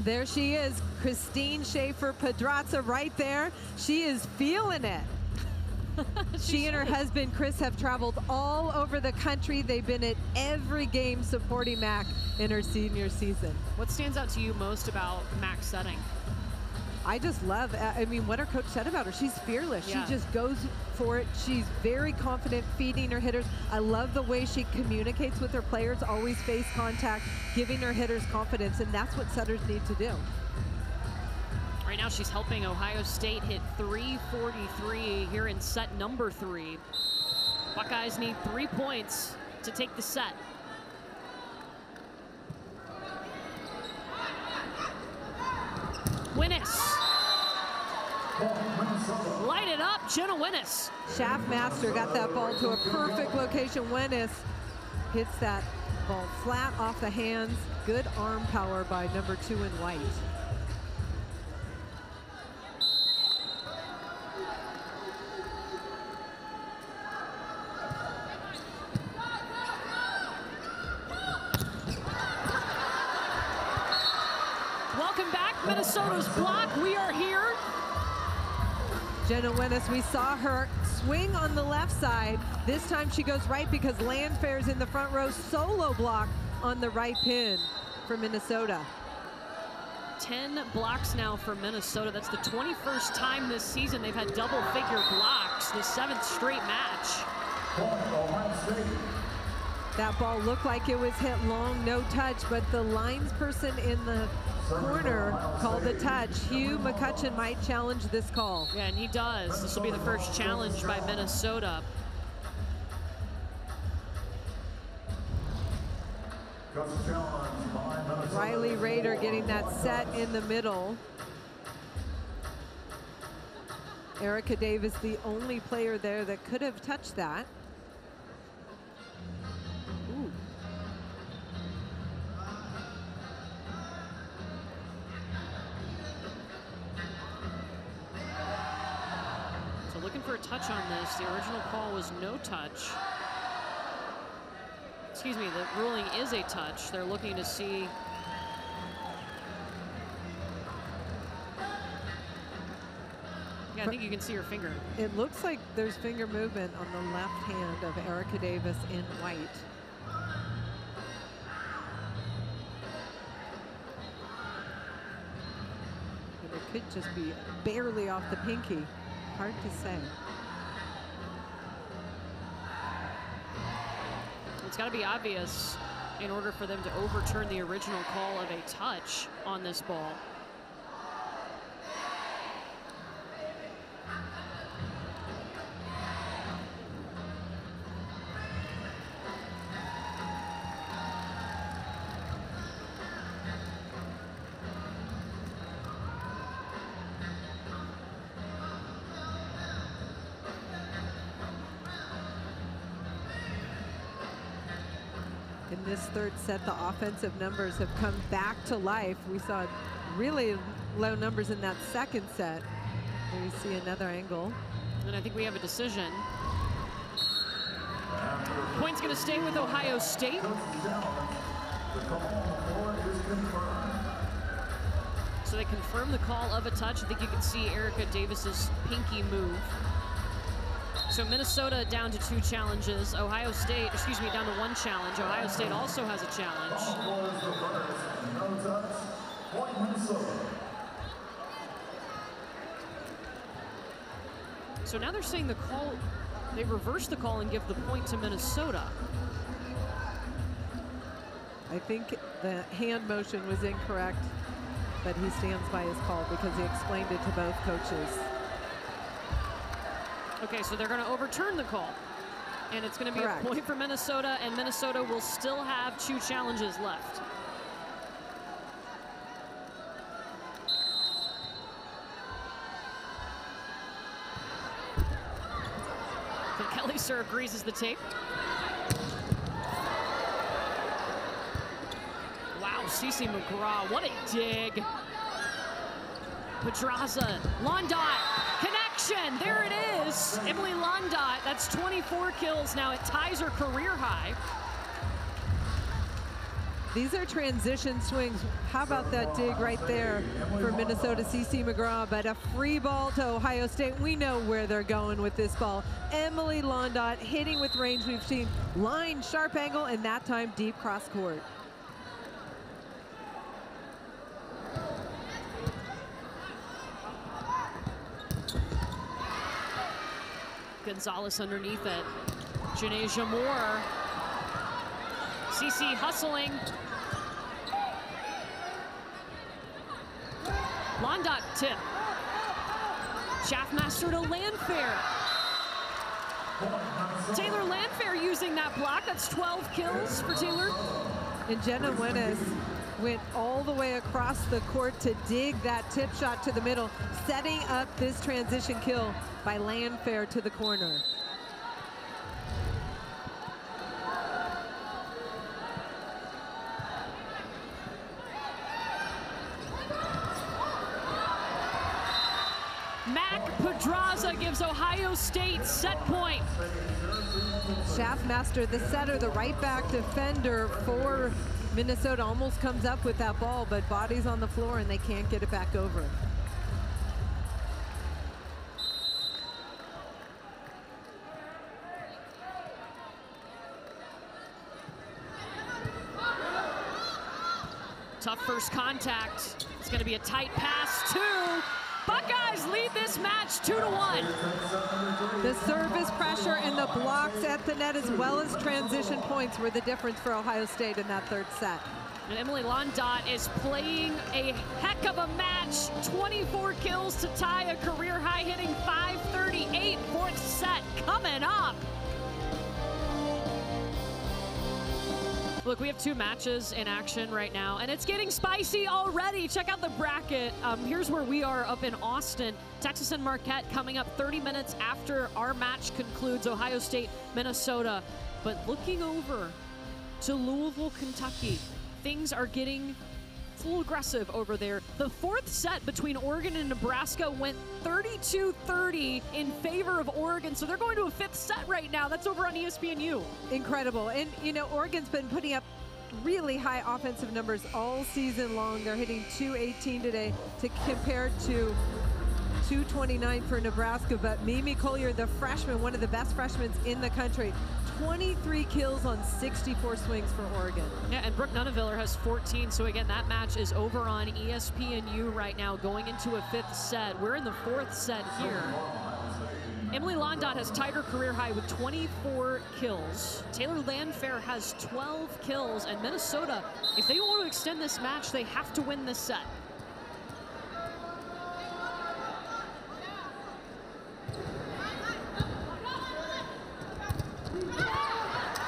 There she is, Christine Schaefer Pedraza right there. She is feeling it. She and her husband, Chris, have traveled all over the country. They've been at every game supporting Mac in her senior season. What stands out to you most about Mac's setting? I just love, I mean, what her coach said about her. She's fearless. Yeah. She just goes for it. She's very confident feeding her hitters. I love the way she communicates with her players, always face contact, giving her hitters confidence, and that's what setters need to do. Right now, she's helping Ohio State hit three forty-three here in set number three. Buckeyes need three points to take the set. Winnes. Light it up, Jenna Winnes. Schaffmaster got that ball to a perfect location. Winnes hits that ball flat off the hands. Good arm power by number two in white. Minnesota's block, we are here. Jenna Winnes, we saw her swing on the left side. This time she goes right because Landfair's in the front row. Solo block on the right pin for Minnesota. ten blocks now for Minnesota. That's the twenty-first time this season they've had double figure blocks, the seventh straight match. That ball looked like it was hit long, no touch, but the linesperson in the corner called a touch. Hugh McCutcheon might challenge this call. Yeah, and he does. This will be the first challenge by Minnesota. Riley Rader getting that set in the middle. Erica Davis, the only player there that could have touched that. looking for a touch on this. The original call was no touch. Excuse me, the ruling is a touch. They're looking to see Yeah, I think you can see her finger. It looks like there's finger movement on the left hand of Erica Davis in white. And it could just be barely off the pinky. Hard to say. It's got to be obvious in order for them to overturn the original call of a touch on this ball. This third set, the offensive numbers have come back to life. We saw really low numbers in that second set. Here you see another angle. And I think we have a decision. Point's going to stay with Ohio State. So they confirm the call of a touch. I think you can see Erica Davis's pinky move. So Minnesota down to two challenges. Ohio State, excuse me, down to one challenge. Ohio State also has a challenge. So now they're saying the call, they reverse the call and give the point to Minnesota. I think the hand motion was incorrect, but he stands by his call because he explained it to both coaches. Okay, so they're going to overturn the call, and it's going to be Correct. a point for Minnesota, and Minnesota will still have two challenges left. And Kelly serve greases the tape. Wow, Cece McGraw, what a dig. Pedraza, Londot, connection, there it is. Emily Londot, that's twenty-four kills now. It ties her career high. These are transition swings. How about that dig right there for Minnesota, Cece McGraw, but a free ball to Ohio State. We know where they're going with this ball. Emily Londot hitting with range we've seen. Line, sharp angle, and that time deep cross court. Gonzalez underneath it. Janasia Moore. Cece hustling. Londot tip. Schaffmaster to Landfair. Taylor Landfair using that block. That's twelve kills for Taylor. And Jenna Wenis went all the way across the court to dig that tip shot to the middle, setting up this transition kill by Landfair to the corner. Mac Pedraza gives Ohio State set point. Schaffmaster, the setter, the right back defender for Minnesota, almost comes up with that ball, but bodies on the floor and they can't get it back over. Tough first contact. It's going to be a tight pass too. Buckeyes lead this match two to one. The service pressure and the blocks at the net, as well as transition points, were the difference for Ohio State in that third set. And Emily Londot is playing a heck of a match. twenty-four kills to tie a career high, hitting five thirty-eight. Fourth set coming up. Look, we have two matches in action right now, and it's getting spicy already. Check out the bracket. Um, here's where we are up in Austin. Texas and Marquette coming up thirty minutes after our match concludes. Ohio State, Minnesota. But looking over to Louisville, Kentucky, things are getting full aggressive over there. The fourth set between Oregon and Nebraska went thirty-two thirty in favor of Oregon, so they're going to a fifth set right now. That's over on E S P N U. Incredible. And, you know, Oregon's been putting up really high offensive numbers all season long. They're hitting two eighteen today to compare to two twenty-nine for Nebraska, but Mimi Collier, the freshman, one of the best freshmen in the country, twenty-three kills on sixty-four swings for Oregon. Yeah, and Brooke Nunneveller has fourteen, so again, that match is over on E S P N U right now, going into a fifth set. We're in the fourth set here. Emily Londot has tied her career high with twenty-four kills. Taylor Landfair has twelve kills, and Minnesota, if they want to extend this match, they have to win this set.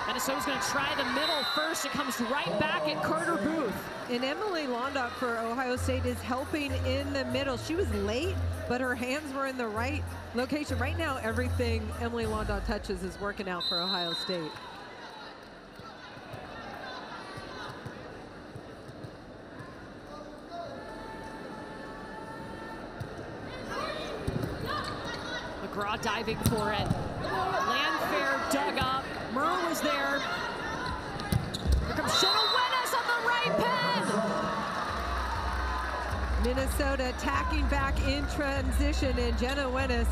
Minnesota's going to try the middle first. It comes right back at Carter Booth. And Emily Londot for Ohio State is helping in the middle. She was late, but her hands were in the right location. Right now, everything Emily Londot touches is working out for Ohio State. McGraw diving for it. Landfair dug up. Murr was there. Here comes Shenowenes on the right pin. Minnesota attacking back in transition, and Shenowenes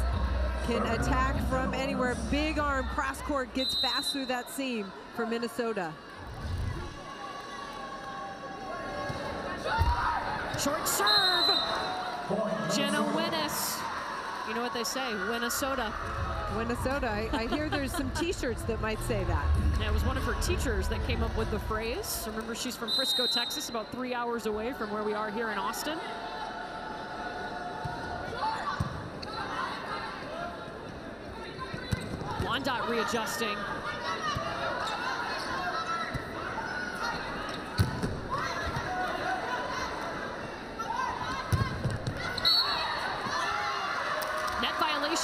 can attack from anywhere. Big arm cross court, gets fast through that seam for Minnesota. Short serve. Shenowenes. You know what they say, Minnesota. Minnesota. I, I hear there's some t-shirts that might say that. Yeah, it was one of her teachers that came up with the phrase. Remember, she's from Frisco, Texas, about three hours away from where we are here in Austin. Londot readjusting.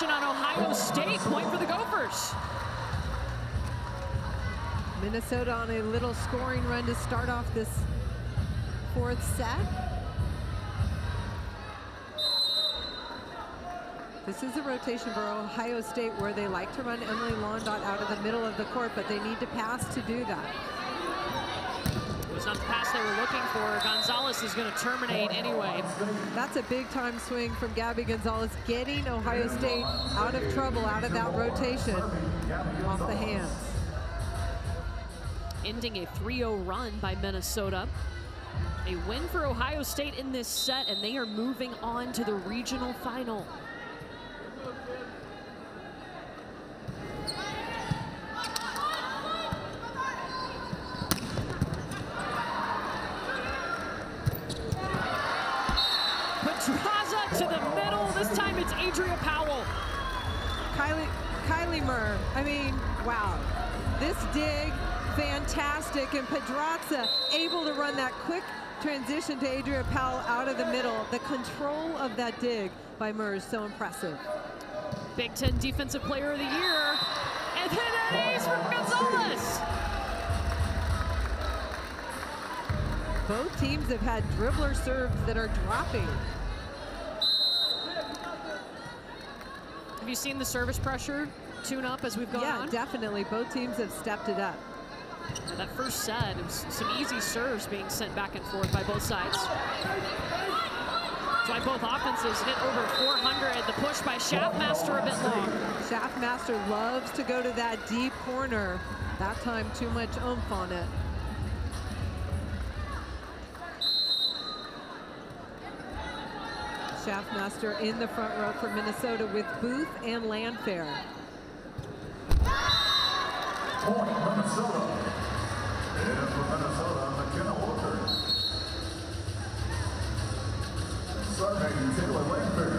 On Ohio State, point for the Gophers. Minnesota on a little scoring run to start off this fourth set. This is a rotation for Ohio State where they like to run Emily Londot out of the middle of the court, but they need to pass to do that. It was not the pass they were looking for. Gonzalez is going to terminate anyway. That's a big time swing from Gabby Gonzalez, getting Ohio State out of trouble, out of that rotation, off the hands. Ending a three oh run by Minnesota. A win for Ohio State in this set, and they are moving on to the regional final. And Pedraza able to run that quick transition to Adria Powell out of the middle. The control of that dig by Murr is so impressive. Big Ten Defensive Player of the Year. And then that ace from Gonzalez. Both teams have had dribbler serves that are dropping. Have you seen the service pressure tune up as we've gone yeah, on? Yeah, definitely. Both teams have stepped it up. That first set, it was some easy serves being sent back and forth by both sides. That's why both offenses hit over four hundred. The push by Schaffmaster a bit long. Schaffmaster loves to go to that deep corner. That time, too much oomph on it. Schaffmaster in the front row for Minnesota with Booth and Landfair. Point Minnesota. And for Minnesota, McKenna Walker. Serving Taylor Landfair.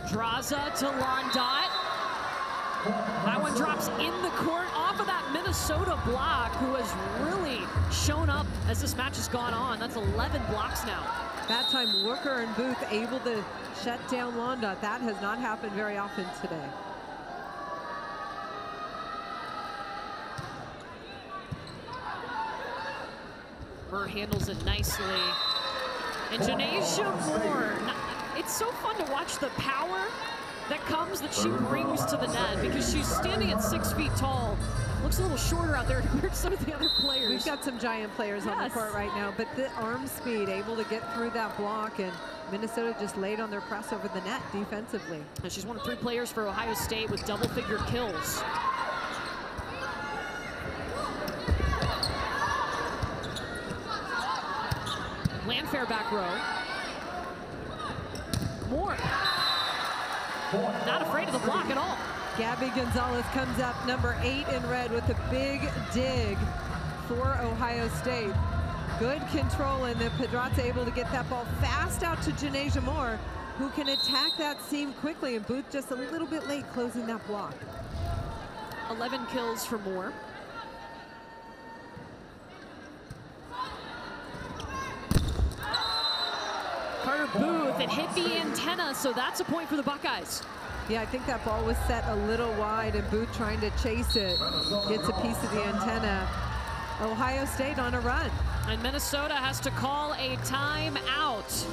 Pedraza to Londot. That one drops in the court off of that Minnesota block, who has really shown up as this match has gone on. That's eleven blocks now. That time, Worker and Booth able to shut down Londa. That has not happened very often today. Burr handles it nicely. And Janaisha Moore, it's so fun to watch the power that comes that she brings to the net, because she's standing at six feet tall. Looks a little shorter out there compared to some of the other players. We've got some giant players yes. on the court right now, but the arm speed able to get through that block, and Minnesota just laid on their press over the net defensively. And she's one of three players for Ohio State with double-figure kills. Landfair back row. Moore. Not afraid of the block at all. Gabby Gonzalez comes up, number eight in red, with a big dig for Ohio State. Good control, and then Pedraza able to get that ball fast out to Janaisha Moore, who can attack that seam quickly, and Booth just a little bit late closing that block. eleven kills for Moore. Booth, it hit the antenna, so that's a point for the Buckeyes. Yeah, I think that ball was set a little wide, and Booth trying to chase it. Gets a piece of the antenna. Ohio State on a run. And Minnesota has to call a timeout.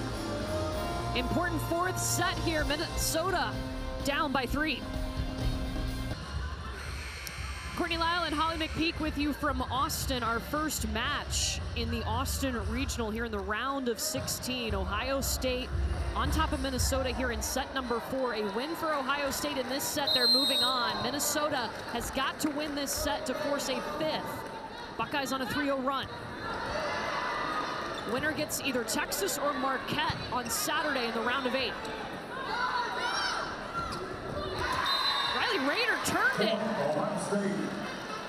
Important fourth set here. Minnesota down by three. Courtney Lyle and Holly McPeak with you from Austin. Our first match in the Austin Regional here in the round of sixteen. Ohio State on top of Minnesota here in set number four. A win for Ohio State in this set. They're moving on. Minnesota has got to win this set to force a fifth. Buckeyes on a three oh run. Winner gets either Texas or Marquette on Saturday in the round of eight. Riley Rader turned it.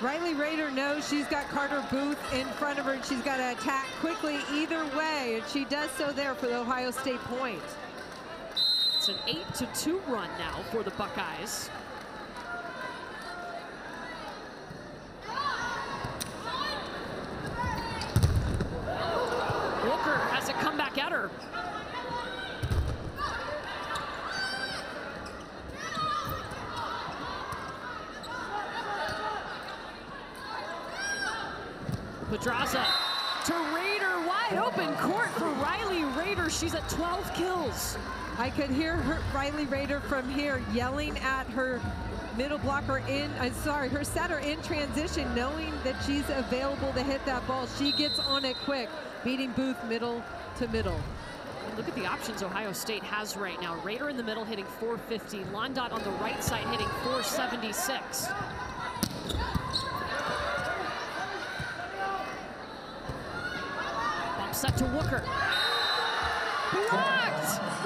Riley Rader knows she's got Carter Booth in front of her, and she's got to attack quickly either way, and she does so there for the Ohio State point. It's an eight to two run now for the Buckeyes. Walker has a comeback at her. Pedraza to Rader, wide open court for Riley Rader. She's at twelve kills. I could hear her, Riley Rader from here yelling at her middle blocker in, I'm sorry, her setter in transition, knowing that she's available to hit that ball. She gets on it quick, beating Booth middle to middle. And look at the options Ohio State has right now. Rader in the middle hitting four fifty. Londot on the right side hitting four seventy-six. Set to Wooker. Blocked!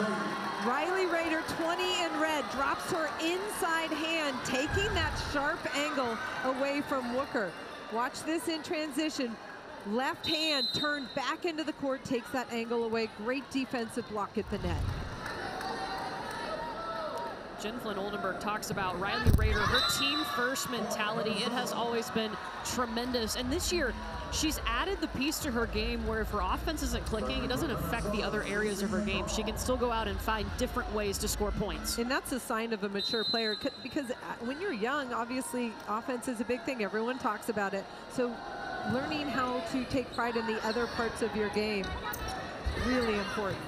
Riley Rader, twenty in red, drops her inside hand, taking that sharp angle away from Wooker. Watch this in transition. Left hand turned back into the court, takes that angle away. Great defensive block at the net. Jen Flynn Oldenburg talks about Riley Rader, her team first mentality. It has always been tremendous. And this year, she's added the piece to her game where if her offense isn't clicking, it doesn't affect the other areas of her game. She can still go out and find different ways to score points. And that's a sign of a mature player, because when you're young, obviously offense is a big thing. Everyone talks about it. So learning how to take pride in the other parts of your game, really important.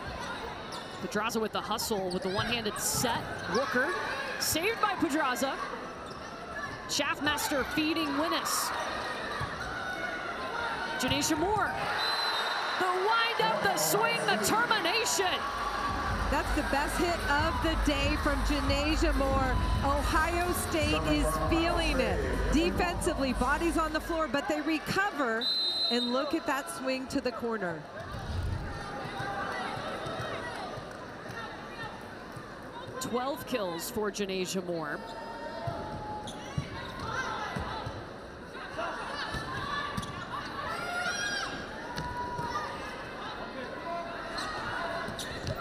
Pedraza with the hustle with the one-handed set. Wooker saved by Pedraza. Schaffmaster feeding Winnis. Janaisha Moore. The wind-up, the swing, the termination. That's the best hit of the day from Janaisha Moore. Ohio State is feeling it. Defensively, bodies on the floor, but they recover, and look at that swing to the corner. twelve kills for Janaisha Moore.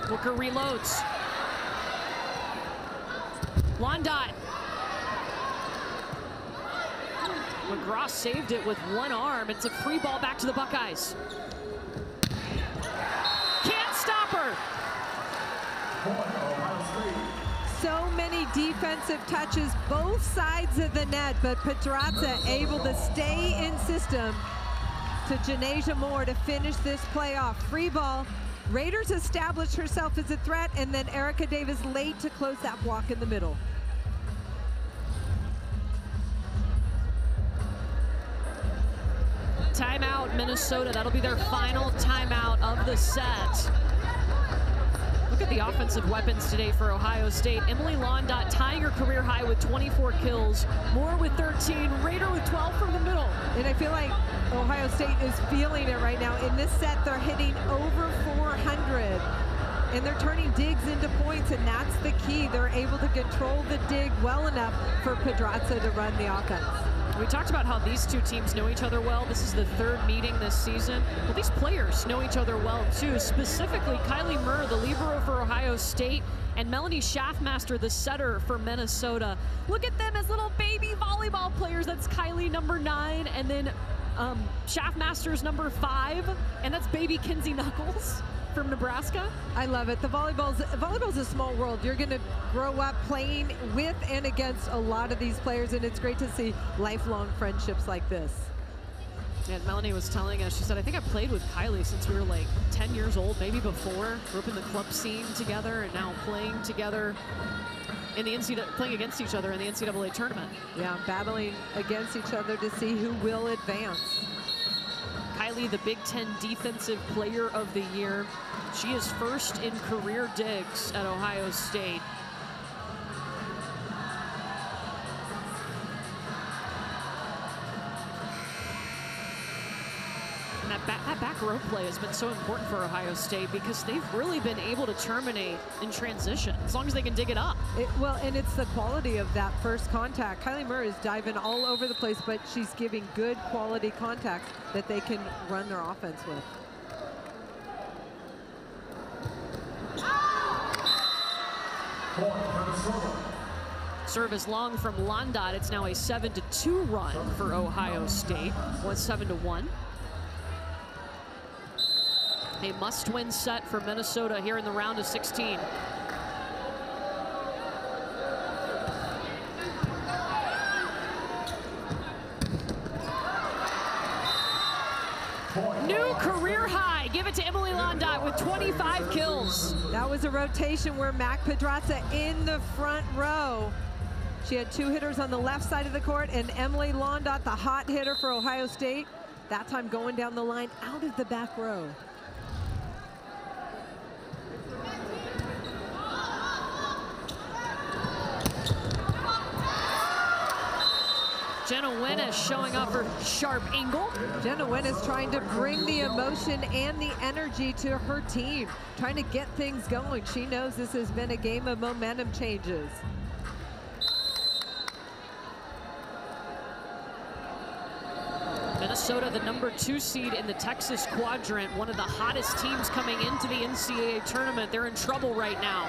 Booker reloads. Londot. McGraw saved it with one arm. It's a free ball back to the Buckeyes. Can't stop defensive touches both sides of the net, but Pedraza able to stay in system to Janasia Moore to finish this playoff. Free ball. Raiders established herself as a threat, and then Erica Davis late to close that block in the middle. Timeout, Minnesota. That'll be their final timeout of the set. Look at the offensive weapons today for Ohio State. Emily Londot tying her career high with twenty-four kills. Moore with thirteen, Raider with twelve from the middle. And I feel like Ohio State is feeling it right now. In this set, they're hitting over four hundred. And they're turning digs into points, and that's the key. They're able to control the dig well enough for Pedraza to run the offense. We talked about how these two teams know each other well. This is the third meeting this season. Well, these players know each other well, too. Specifically, Kylie Murr, the libero for Ohio State, and Melanie Schaffmaster, the setter for Minnesota. Look at them as little baby volleyball players. That's Kylie, number nine, and then um, Schaffmaster's number five, and that's baby Kinsey Knuckles from Nebraska. I love it. The volleyball's, volleyball's a small world. You're going to grow up playing with and against a lot of these players, and it's great to see lifelong friendships like this. And Melanie was telling us, she said, I think I played with Kylie since we were like ten years old, maybe before. Grew up in the club scene together, and now playing together in the N C double A, playing against each other in the N C double A tournament. Yeah, battling against each other to see who will advance. Kylie, the Big Ten Defensive Player of the Year. She is first in career digs at Ohio State. And that, back, that back row play has been so important for Ohio State because they've really been able to terminate in transition as long as they can dig it up. It, well, and it's the quality of that first contact. Kylie Murr is diving all over the place, but she's giving good quality contact that they can run their offense with. Serve is long from Londot. It's now a seven to two run for Ohio State. Was seven to one. A must-win set for Minnesota here in the round of sixteen. New career high. Give it to Emily Londot with twenty-five kills. That was a rotation where Mac Pedraza in the front row. She had two hitters on the left side of the court, and Emily Londot, the hot hitter for Ohio State, that time going down the line out of the back row. Jenna Wenis showing off her sharp angle. Jenna Wenis trying to bring the emotion and the energy to her team, trying to get things going. She knows this has been a game of momentum changes. Minnesota, the number two seed in the Texas quadrant, one of the hottest teams coming into the N C double A tournament. They're in trouble right now.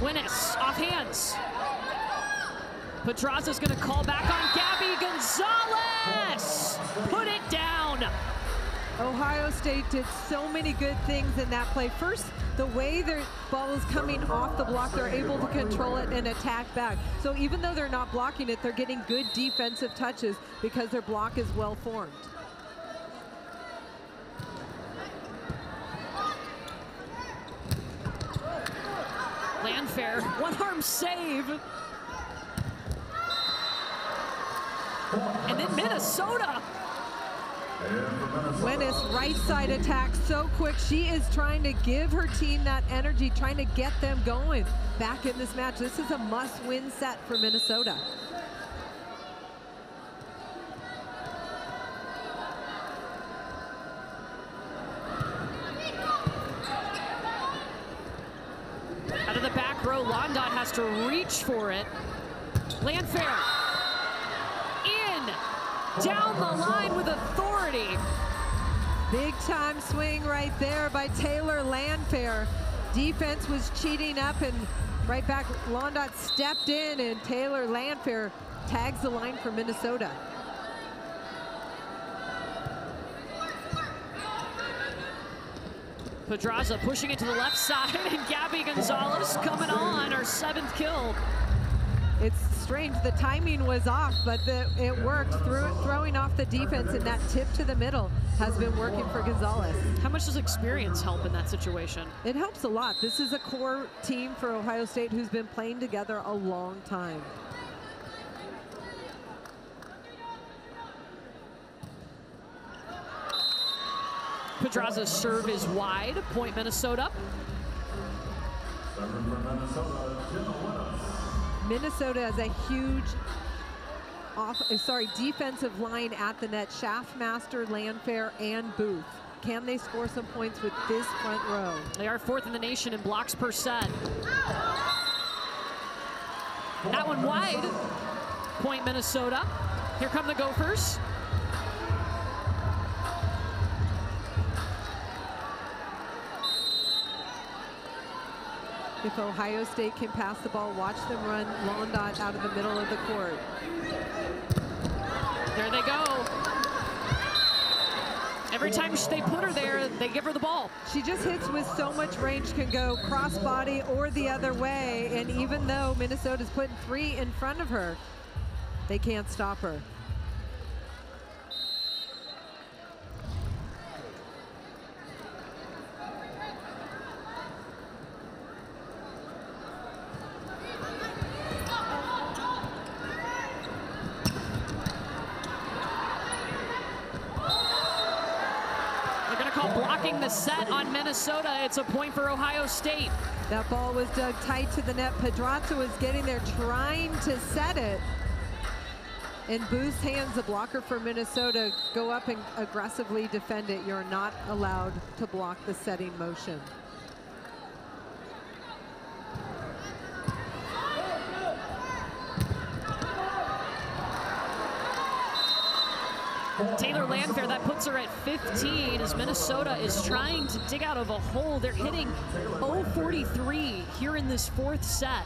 Wenis off hands. Pedraza's gonna call back on Gabby Gonzalez. Put it down. Ohio State did so many good things in that play. First, the way their ball is coming off the block, they're able to control it and attack back. So even though they're not blocking it, they're getting good defensive touches because their block is well formed. Landfair, one arm save. And then Minnesota. Wenis right side attack so quick. She is trying to give her team that energy, trying to get them going back in this match. This is a must-win set for Minnesota. Londot has to reach for it. Landfair in, down the line with authority. Big time swing right there by Taylor Landfair. Defense was cheating up and right back. Londot stepped in and Taylor Landfair tags the line for Minnesota. Pedraza pushing it to the left side, and Gabby Gonzalez coming on, her seventh kill. It's strange, the timing was off, but the, it worked. Through, throwing off the defense and that tip to the middle has been working for Gonzalez. How much does experience help in that situation? It helps a lot. This is a core team for Ohio State who's been playing together a long time. Pedraza's serve is wide, point Minnesota. Minnesota has a huge off, sorry, defensive line at the net. Schaffmaster, Landfair, and Booth. Can they score some points with this front row? They are fourth in the nation in blocks per set. That one wide, point Minnesota. Here come the Gophers. If Ohio State can pass the ball, watch them run Londot out of the middle of the court. There they go. Every time they put her there, they give her the ball. She just hits with so much range, can go cross-body or the other way, and even though Minnesota's putting three in front of her, they can't stop her. Set on Minnesota. It's a point for Ohio State. That ball was dug tight to the net. Pedraza was getting there trying to set it. In Booth's hands, the blocker for Minnesota, go up and aggressively defend it. You're not allowed to block the setting motion. Taylor Landfair, that puts her at fifteen as Minnesota is trying to dig out of a hole. They're hitting oh forty-three here in this fourth set.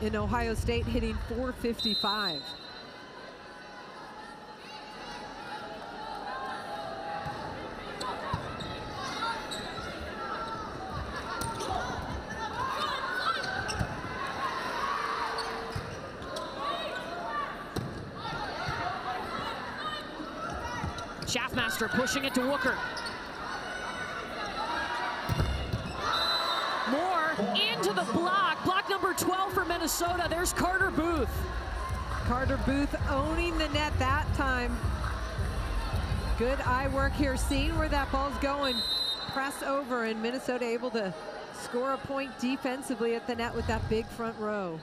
In Ohio State hitting four fifty-five. Schaffmaster pushing it to Wooker. Moore into the block. Block number twelve for Minnesota. There's Carter Booth. Carter Booth owning the net that time. Good eye work here, seeing where that ball's going. Press over, and Minnesota able to score a point defensively at the net with that big front row.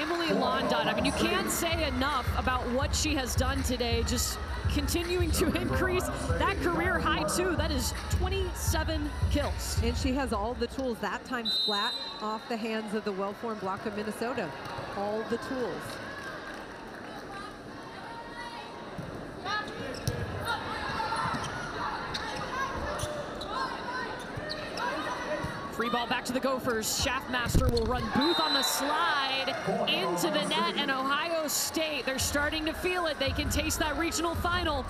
Emily London, I mean, you can't say enough about what she has done today, just continuing to increase that career high, too. That is twenty-seven kills. And she has all the tools, that time flat off the hands of the well-formed block of Minnesota. All the tools. Free ball back to the Gophers. Schaffmaster will run Booth on the slide into the net, and Ohio State, they're starting to feel it. They can taste that regional final.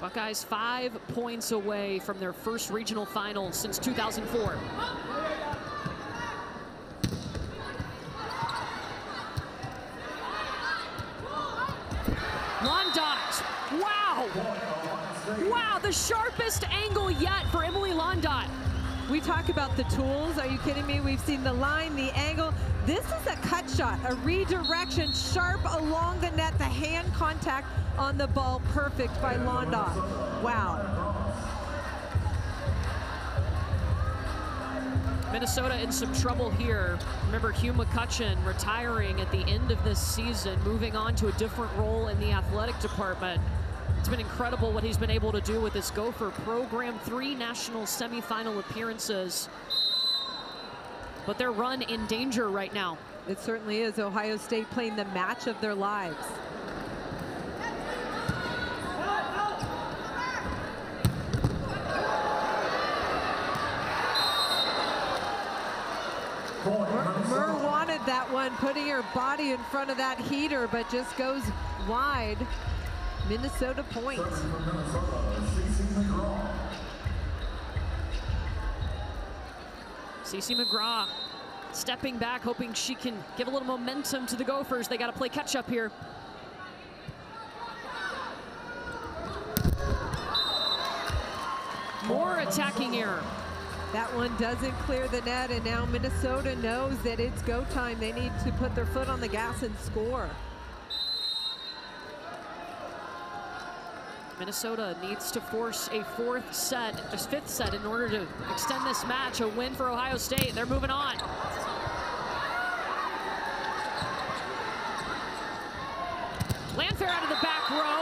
Buckeyes five points away from their first regional final since two thousand four. Londot, wow, wow, the sharpest angle yet for Emily Londot. We talk about the tools, are you kidding me? We've seen the line, the angle. This is a cut shot, a redirection, sharp along the net, the hand contact on the ball, perfect by Londot, wow. Minnesota in some trouble here. Remember, Hugh McCutcheon retiring at the end of this season, moving on to a different role in the athletic department. It's been incredible what he's been able to do with this Gopher program. Three national semifinal appearances. But their run in danger right now. It certainly is. Ohio State playing the match of their lives. wanted that one, putting her body in front of that heater, but just goes wide. Minnesota point. CeCe McGraw stepping back, hoping she can give a little momentum to the Gophers. They got to play catch up here. More attacking error. That one doesn't clear the net, and now Minnesota knows that it's go time. They need to put their foot on the gas and score. Minnesota needs to force a fourth set, just fifth set, in order to extend this match. A win for Ohio State. They're moving on. Landfair out of the back row.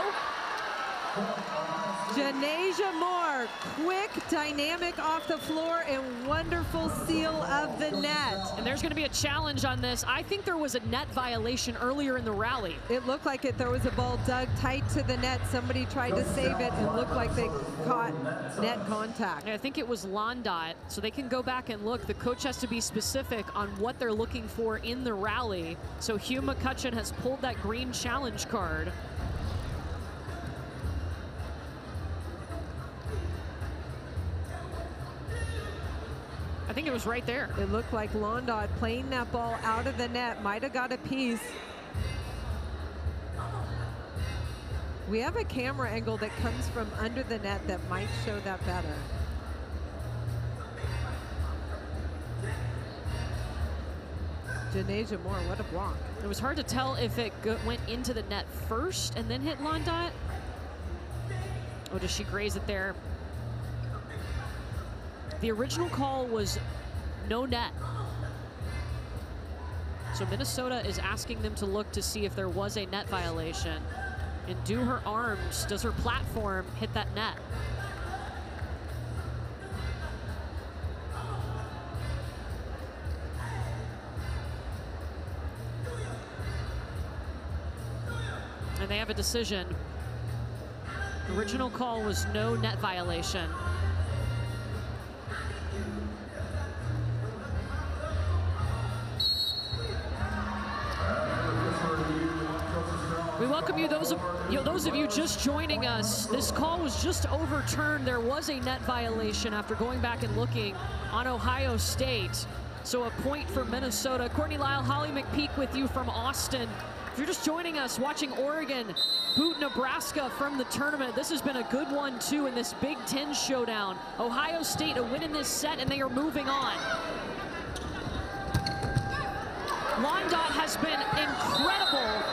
Janasia Moore, quick, dynamic off the floor, and wonderful seal of the net. And there's going to be a challenge on this. I think there was a net violation earlier in the rally. It looked like it. There was a ball dug tight to the net. Somebody tried to save it, and looked like they caught net contact. And I think it was Londot, so they can go back and look. The coach has to be specific on what they're looking for in the rally. So Hugh McCutcheon has pulled that green challenge card. I think it was right there. It looked like Londot playing that ball out of the net. Might have got a piece. We have a camera angle that comes from under the net that might show that better. Janasia Moore, what a block. It was hard to tell if it went into the net first and then hit Londot. Oh, does she graze it there? The original call was no net. So Minnesota is asking them to look to see if there was a net violation. And do her arms, does her platform hit that net? And they have a decision. The original call was no net violation. We welcome you, those of, you know, those of you just joining us. This call was just overturned. There was a net violation after going back and looking on Ohio State. So a point for Minnesota. Courtney Lyle, Holly McPeak with you from Austin. If you're just joining us, watching Oregon boot Nebraska from the tournament, this has been a good one too in this Big Ten showdown. Ohio State a win in this set, and they are moving on. Londot has been incredible.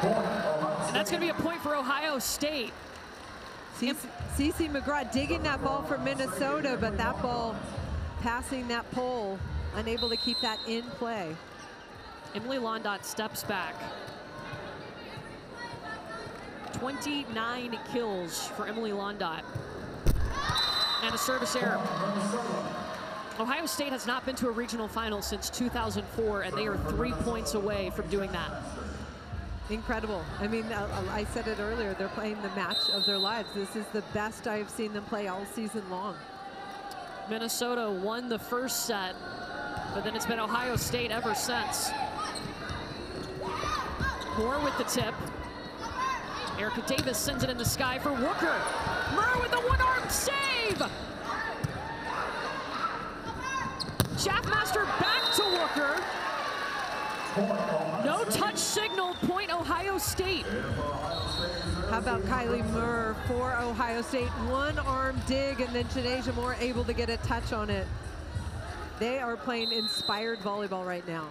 And that's going to be a point for Ohio State. CeCe McGraw digging that ball for Minnesota, but that ball passing that pole, unable to keep that in play. Emily Londot steps back. twenty-nine kills for Emily Londot. And a service error. Ohio State has not been to a regional final since two thousand four, and they are three points away from doing that. Incredible. I mean, I said it earlier, they're playing the match of their lives. This is the best I've seen them play all season long. Minnesota won the first set, but then it's been Ohio State ever since. Moore with the tip. Erica Davis sends it in the sky for Wooker. Moore with the one-arm save! Schaffmaster back to Wooker. No touch signal, point Ohio State. How about Kylie Murr for Ohio State? One arm dig, and then Janasia Moore able to get a touch on it. They are playing inspired volleyball right now.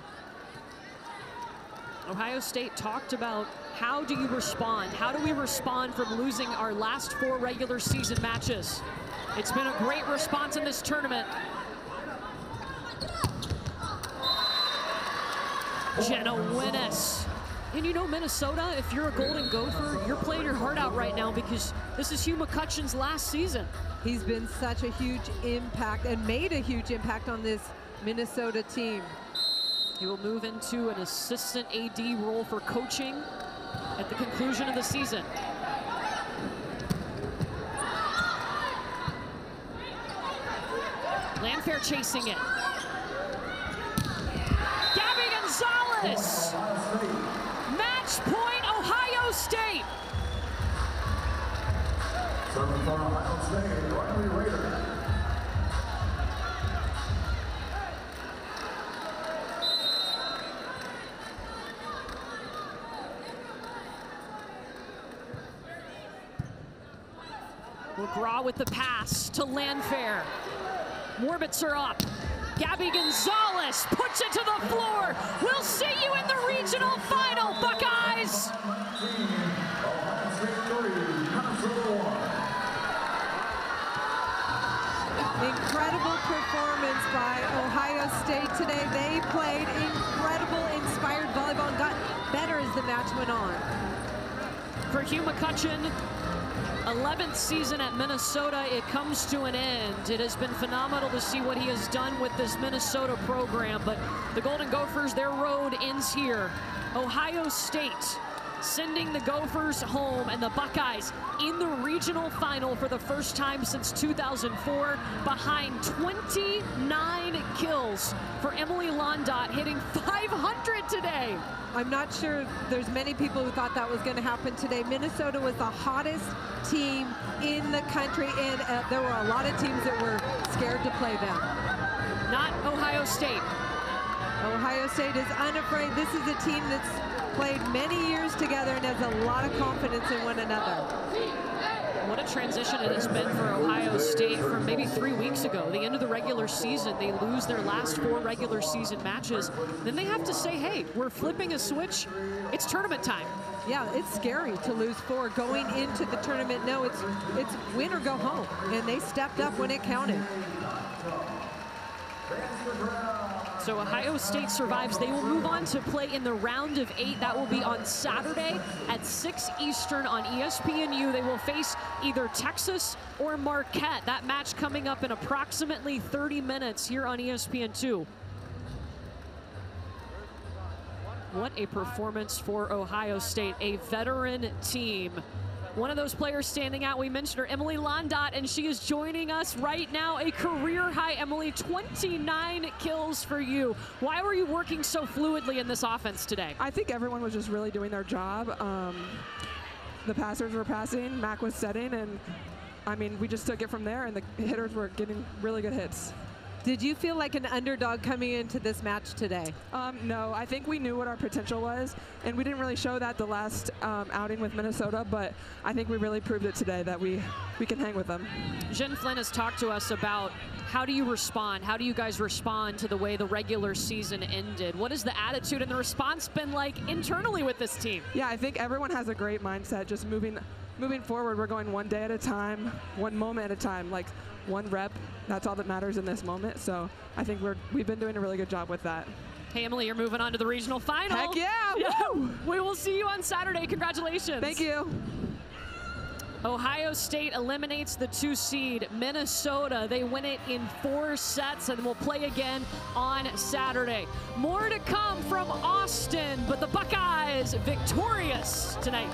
Ohio State talked about how do you respond? How do we respond from losing our last four regular season matches? It's been a great response in this tournament. Jenna Winnes. And you know, Minnesota, if you're a Golden Gopher, you're playing your heart out right now, because this is Hugh McCutcheon's last season. He's been such a huge impact and made a huge impact on this Minnesota team. He will move into an assistant A D role for coaching at the conclusion of the season. Landfair chasing it. Dallas. Match point, Ohio State. Serving for Ohio State, Riley Rader. McGraw with the pass to Landfair. Morbitzer up. Gabby Gonzalez puts it to the floor. We'll see you in the regional final, Buckeyes. Incredible performance by Ohio State today. They played incredible, inspired volleyball and got better as the match went on. For Hugh McCutcheon, eleventh season at Minnesota, it comes to an end. It has been phenomenal to see what he has done with this Minnesota program, but the Golden Gophers, their road ends here. Ohio State sending the Gophers home and the Buckeyes in the regional final for the first time since two thousand four, behind twenty-nine kills for Emily Londot, hitting five hundred today. I'm not sure there's many people who thought that was going to happen today. Minnesota was the hottest team in the country, and uh, there were a lot of teams that were scared to play them. Not Ohio State. Ohio State is unafraid. This is a team that's played many years together and has a lot of confidence in one another. What a transition it has been for Ohio State from maybe three weeks ago. The end of the regular season, they lose their last four regular season matches. Then they have to say, hey, we're flipping a switch. It's tournament time. Yeah, it's scary to lose four going into the tournament. No, it's, it's win or go home. And they stepped up when it counted. So Ohio State survives. They will move on to play in the round of eight. That will be on Saturday at six Eastern on E S P N U. They will face either Texas or Marquette. That match coming up in approximately thirty minutes here on E S P N two. What a performance for Ohio State, a veteran team. One of those players standing out, we mentioned her, Emily Londot, and she is joining us right now. A career high, Emily, twenty-nine kills for you. Why were you working so fluidly in this offense today? I think everyone was just really doing their job. Um, the passers were passing, Mac was setting, and I mean, we just took it from there, and the hitters were getting really good hits. Did you feel like an underdog coming into this match today? Um, no, I think we knew what our potential was, and we didn't really show that the last um, outing with Minnesota, but I think we really proved it today that we, we can hang with them. Jen Flynn has talked to us about how do you respond? How do you guys respond to the way the regular season ended? What has the attitude and the response been like internally with this team? Yeah, I think everyone has a great mindset, just moving, moving forward. We're going one day at a time, one moment at a time. Like, one rep, that's all that matters in this moment. So I think we're, we've been doing a really good job with that. Hey, Emily, you're moving on to the regional final. Heck yeah, woo! We will see you on Saturday. Congratulations. Thank you. Ohio State eliminates the two seed, Minnesota. They win it in four sets and will play again on Saturday. More to come from Austin, but the Buckeyes victorious tonight.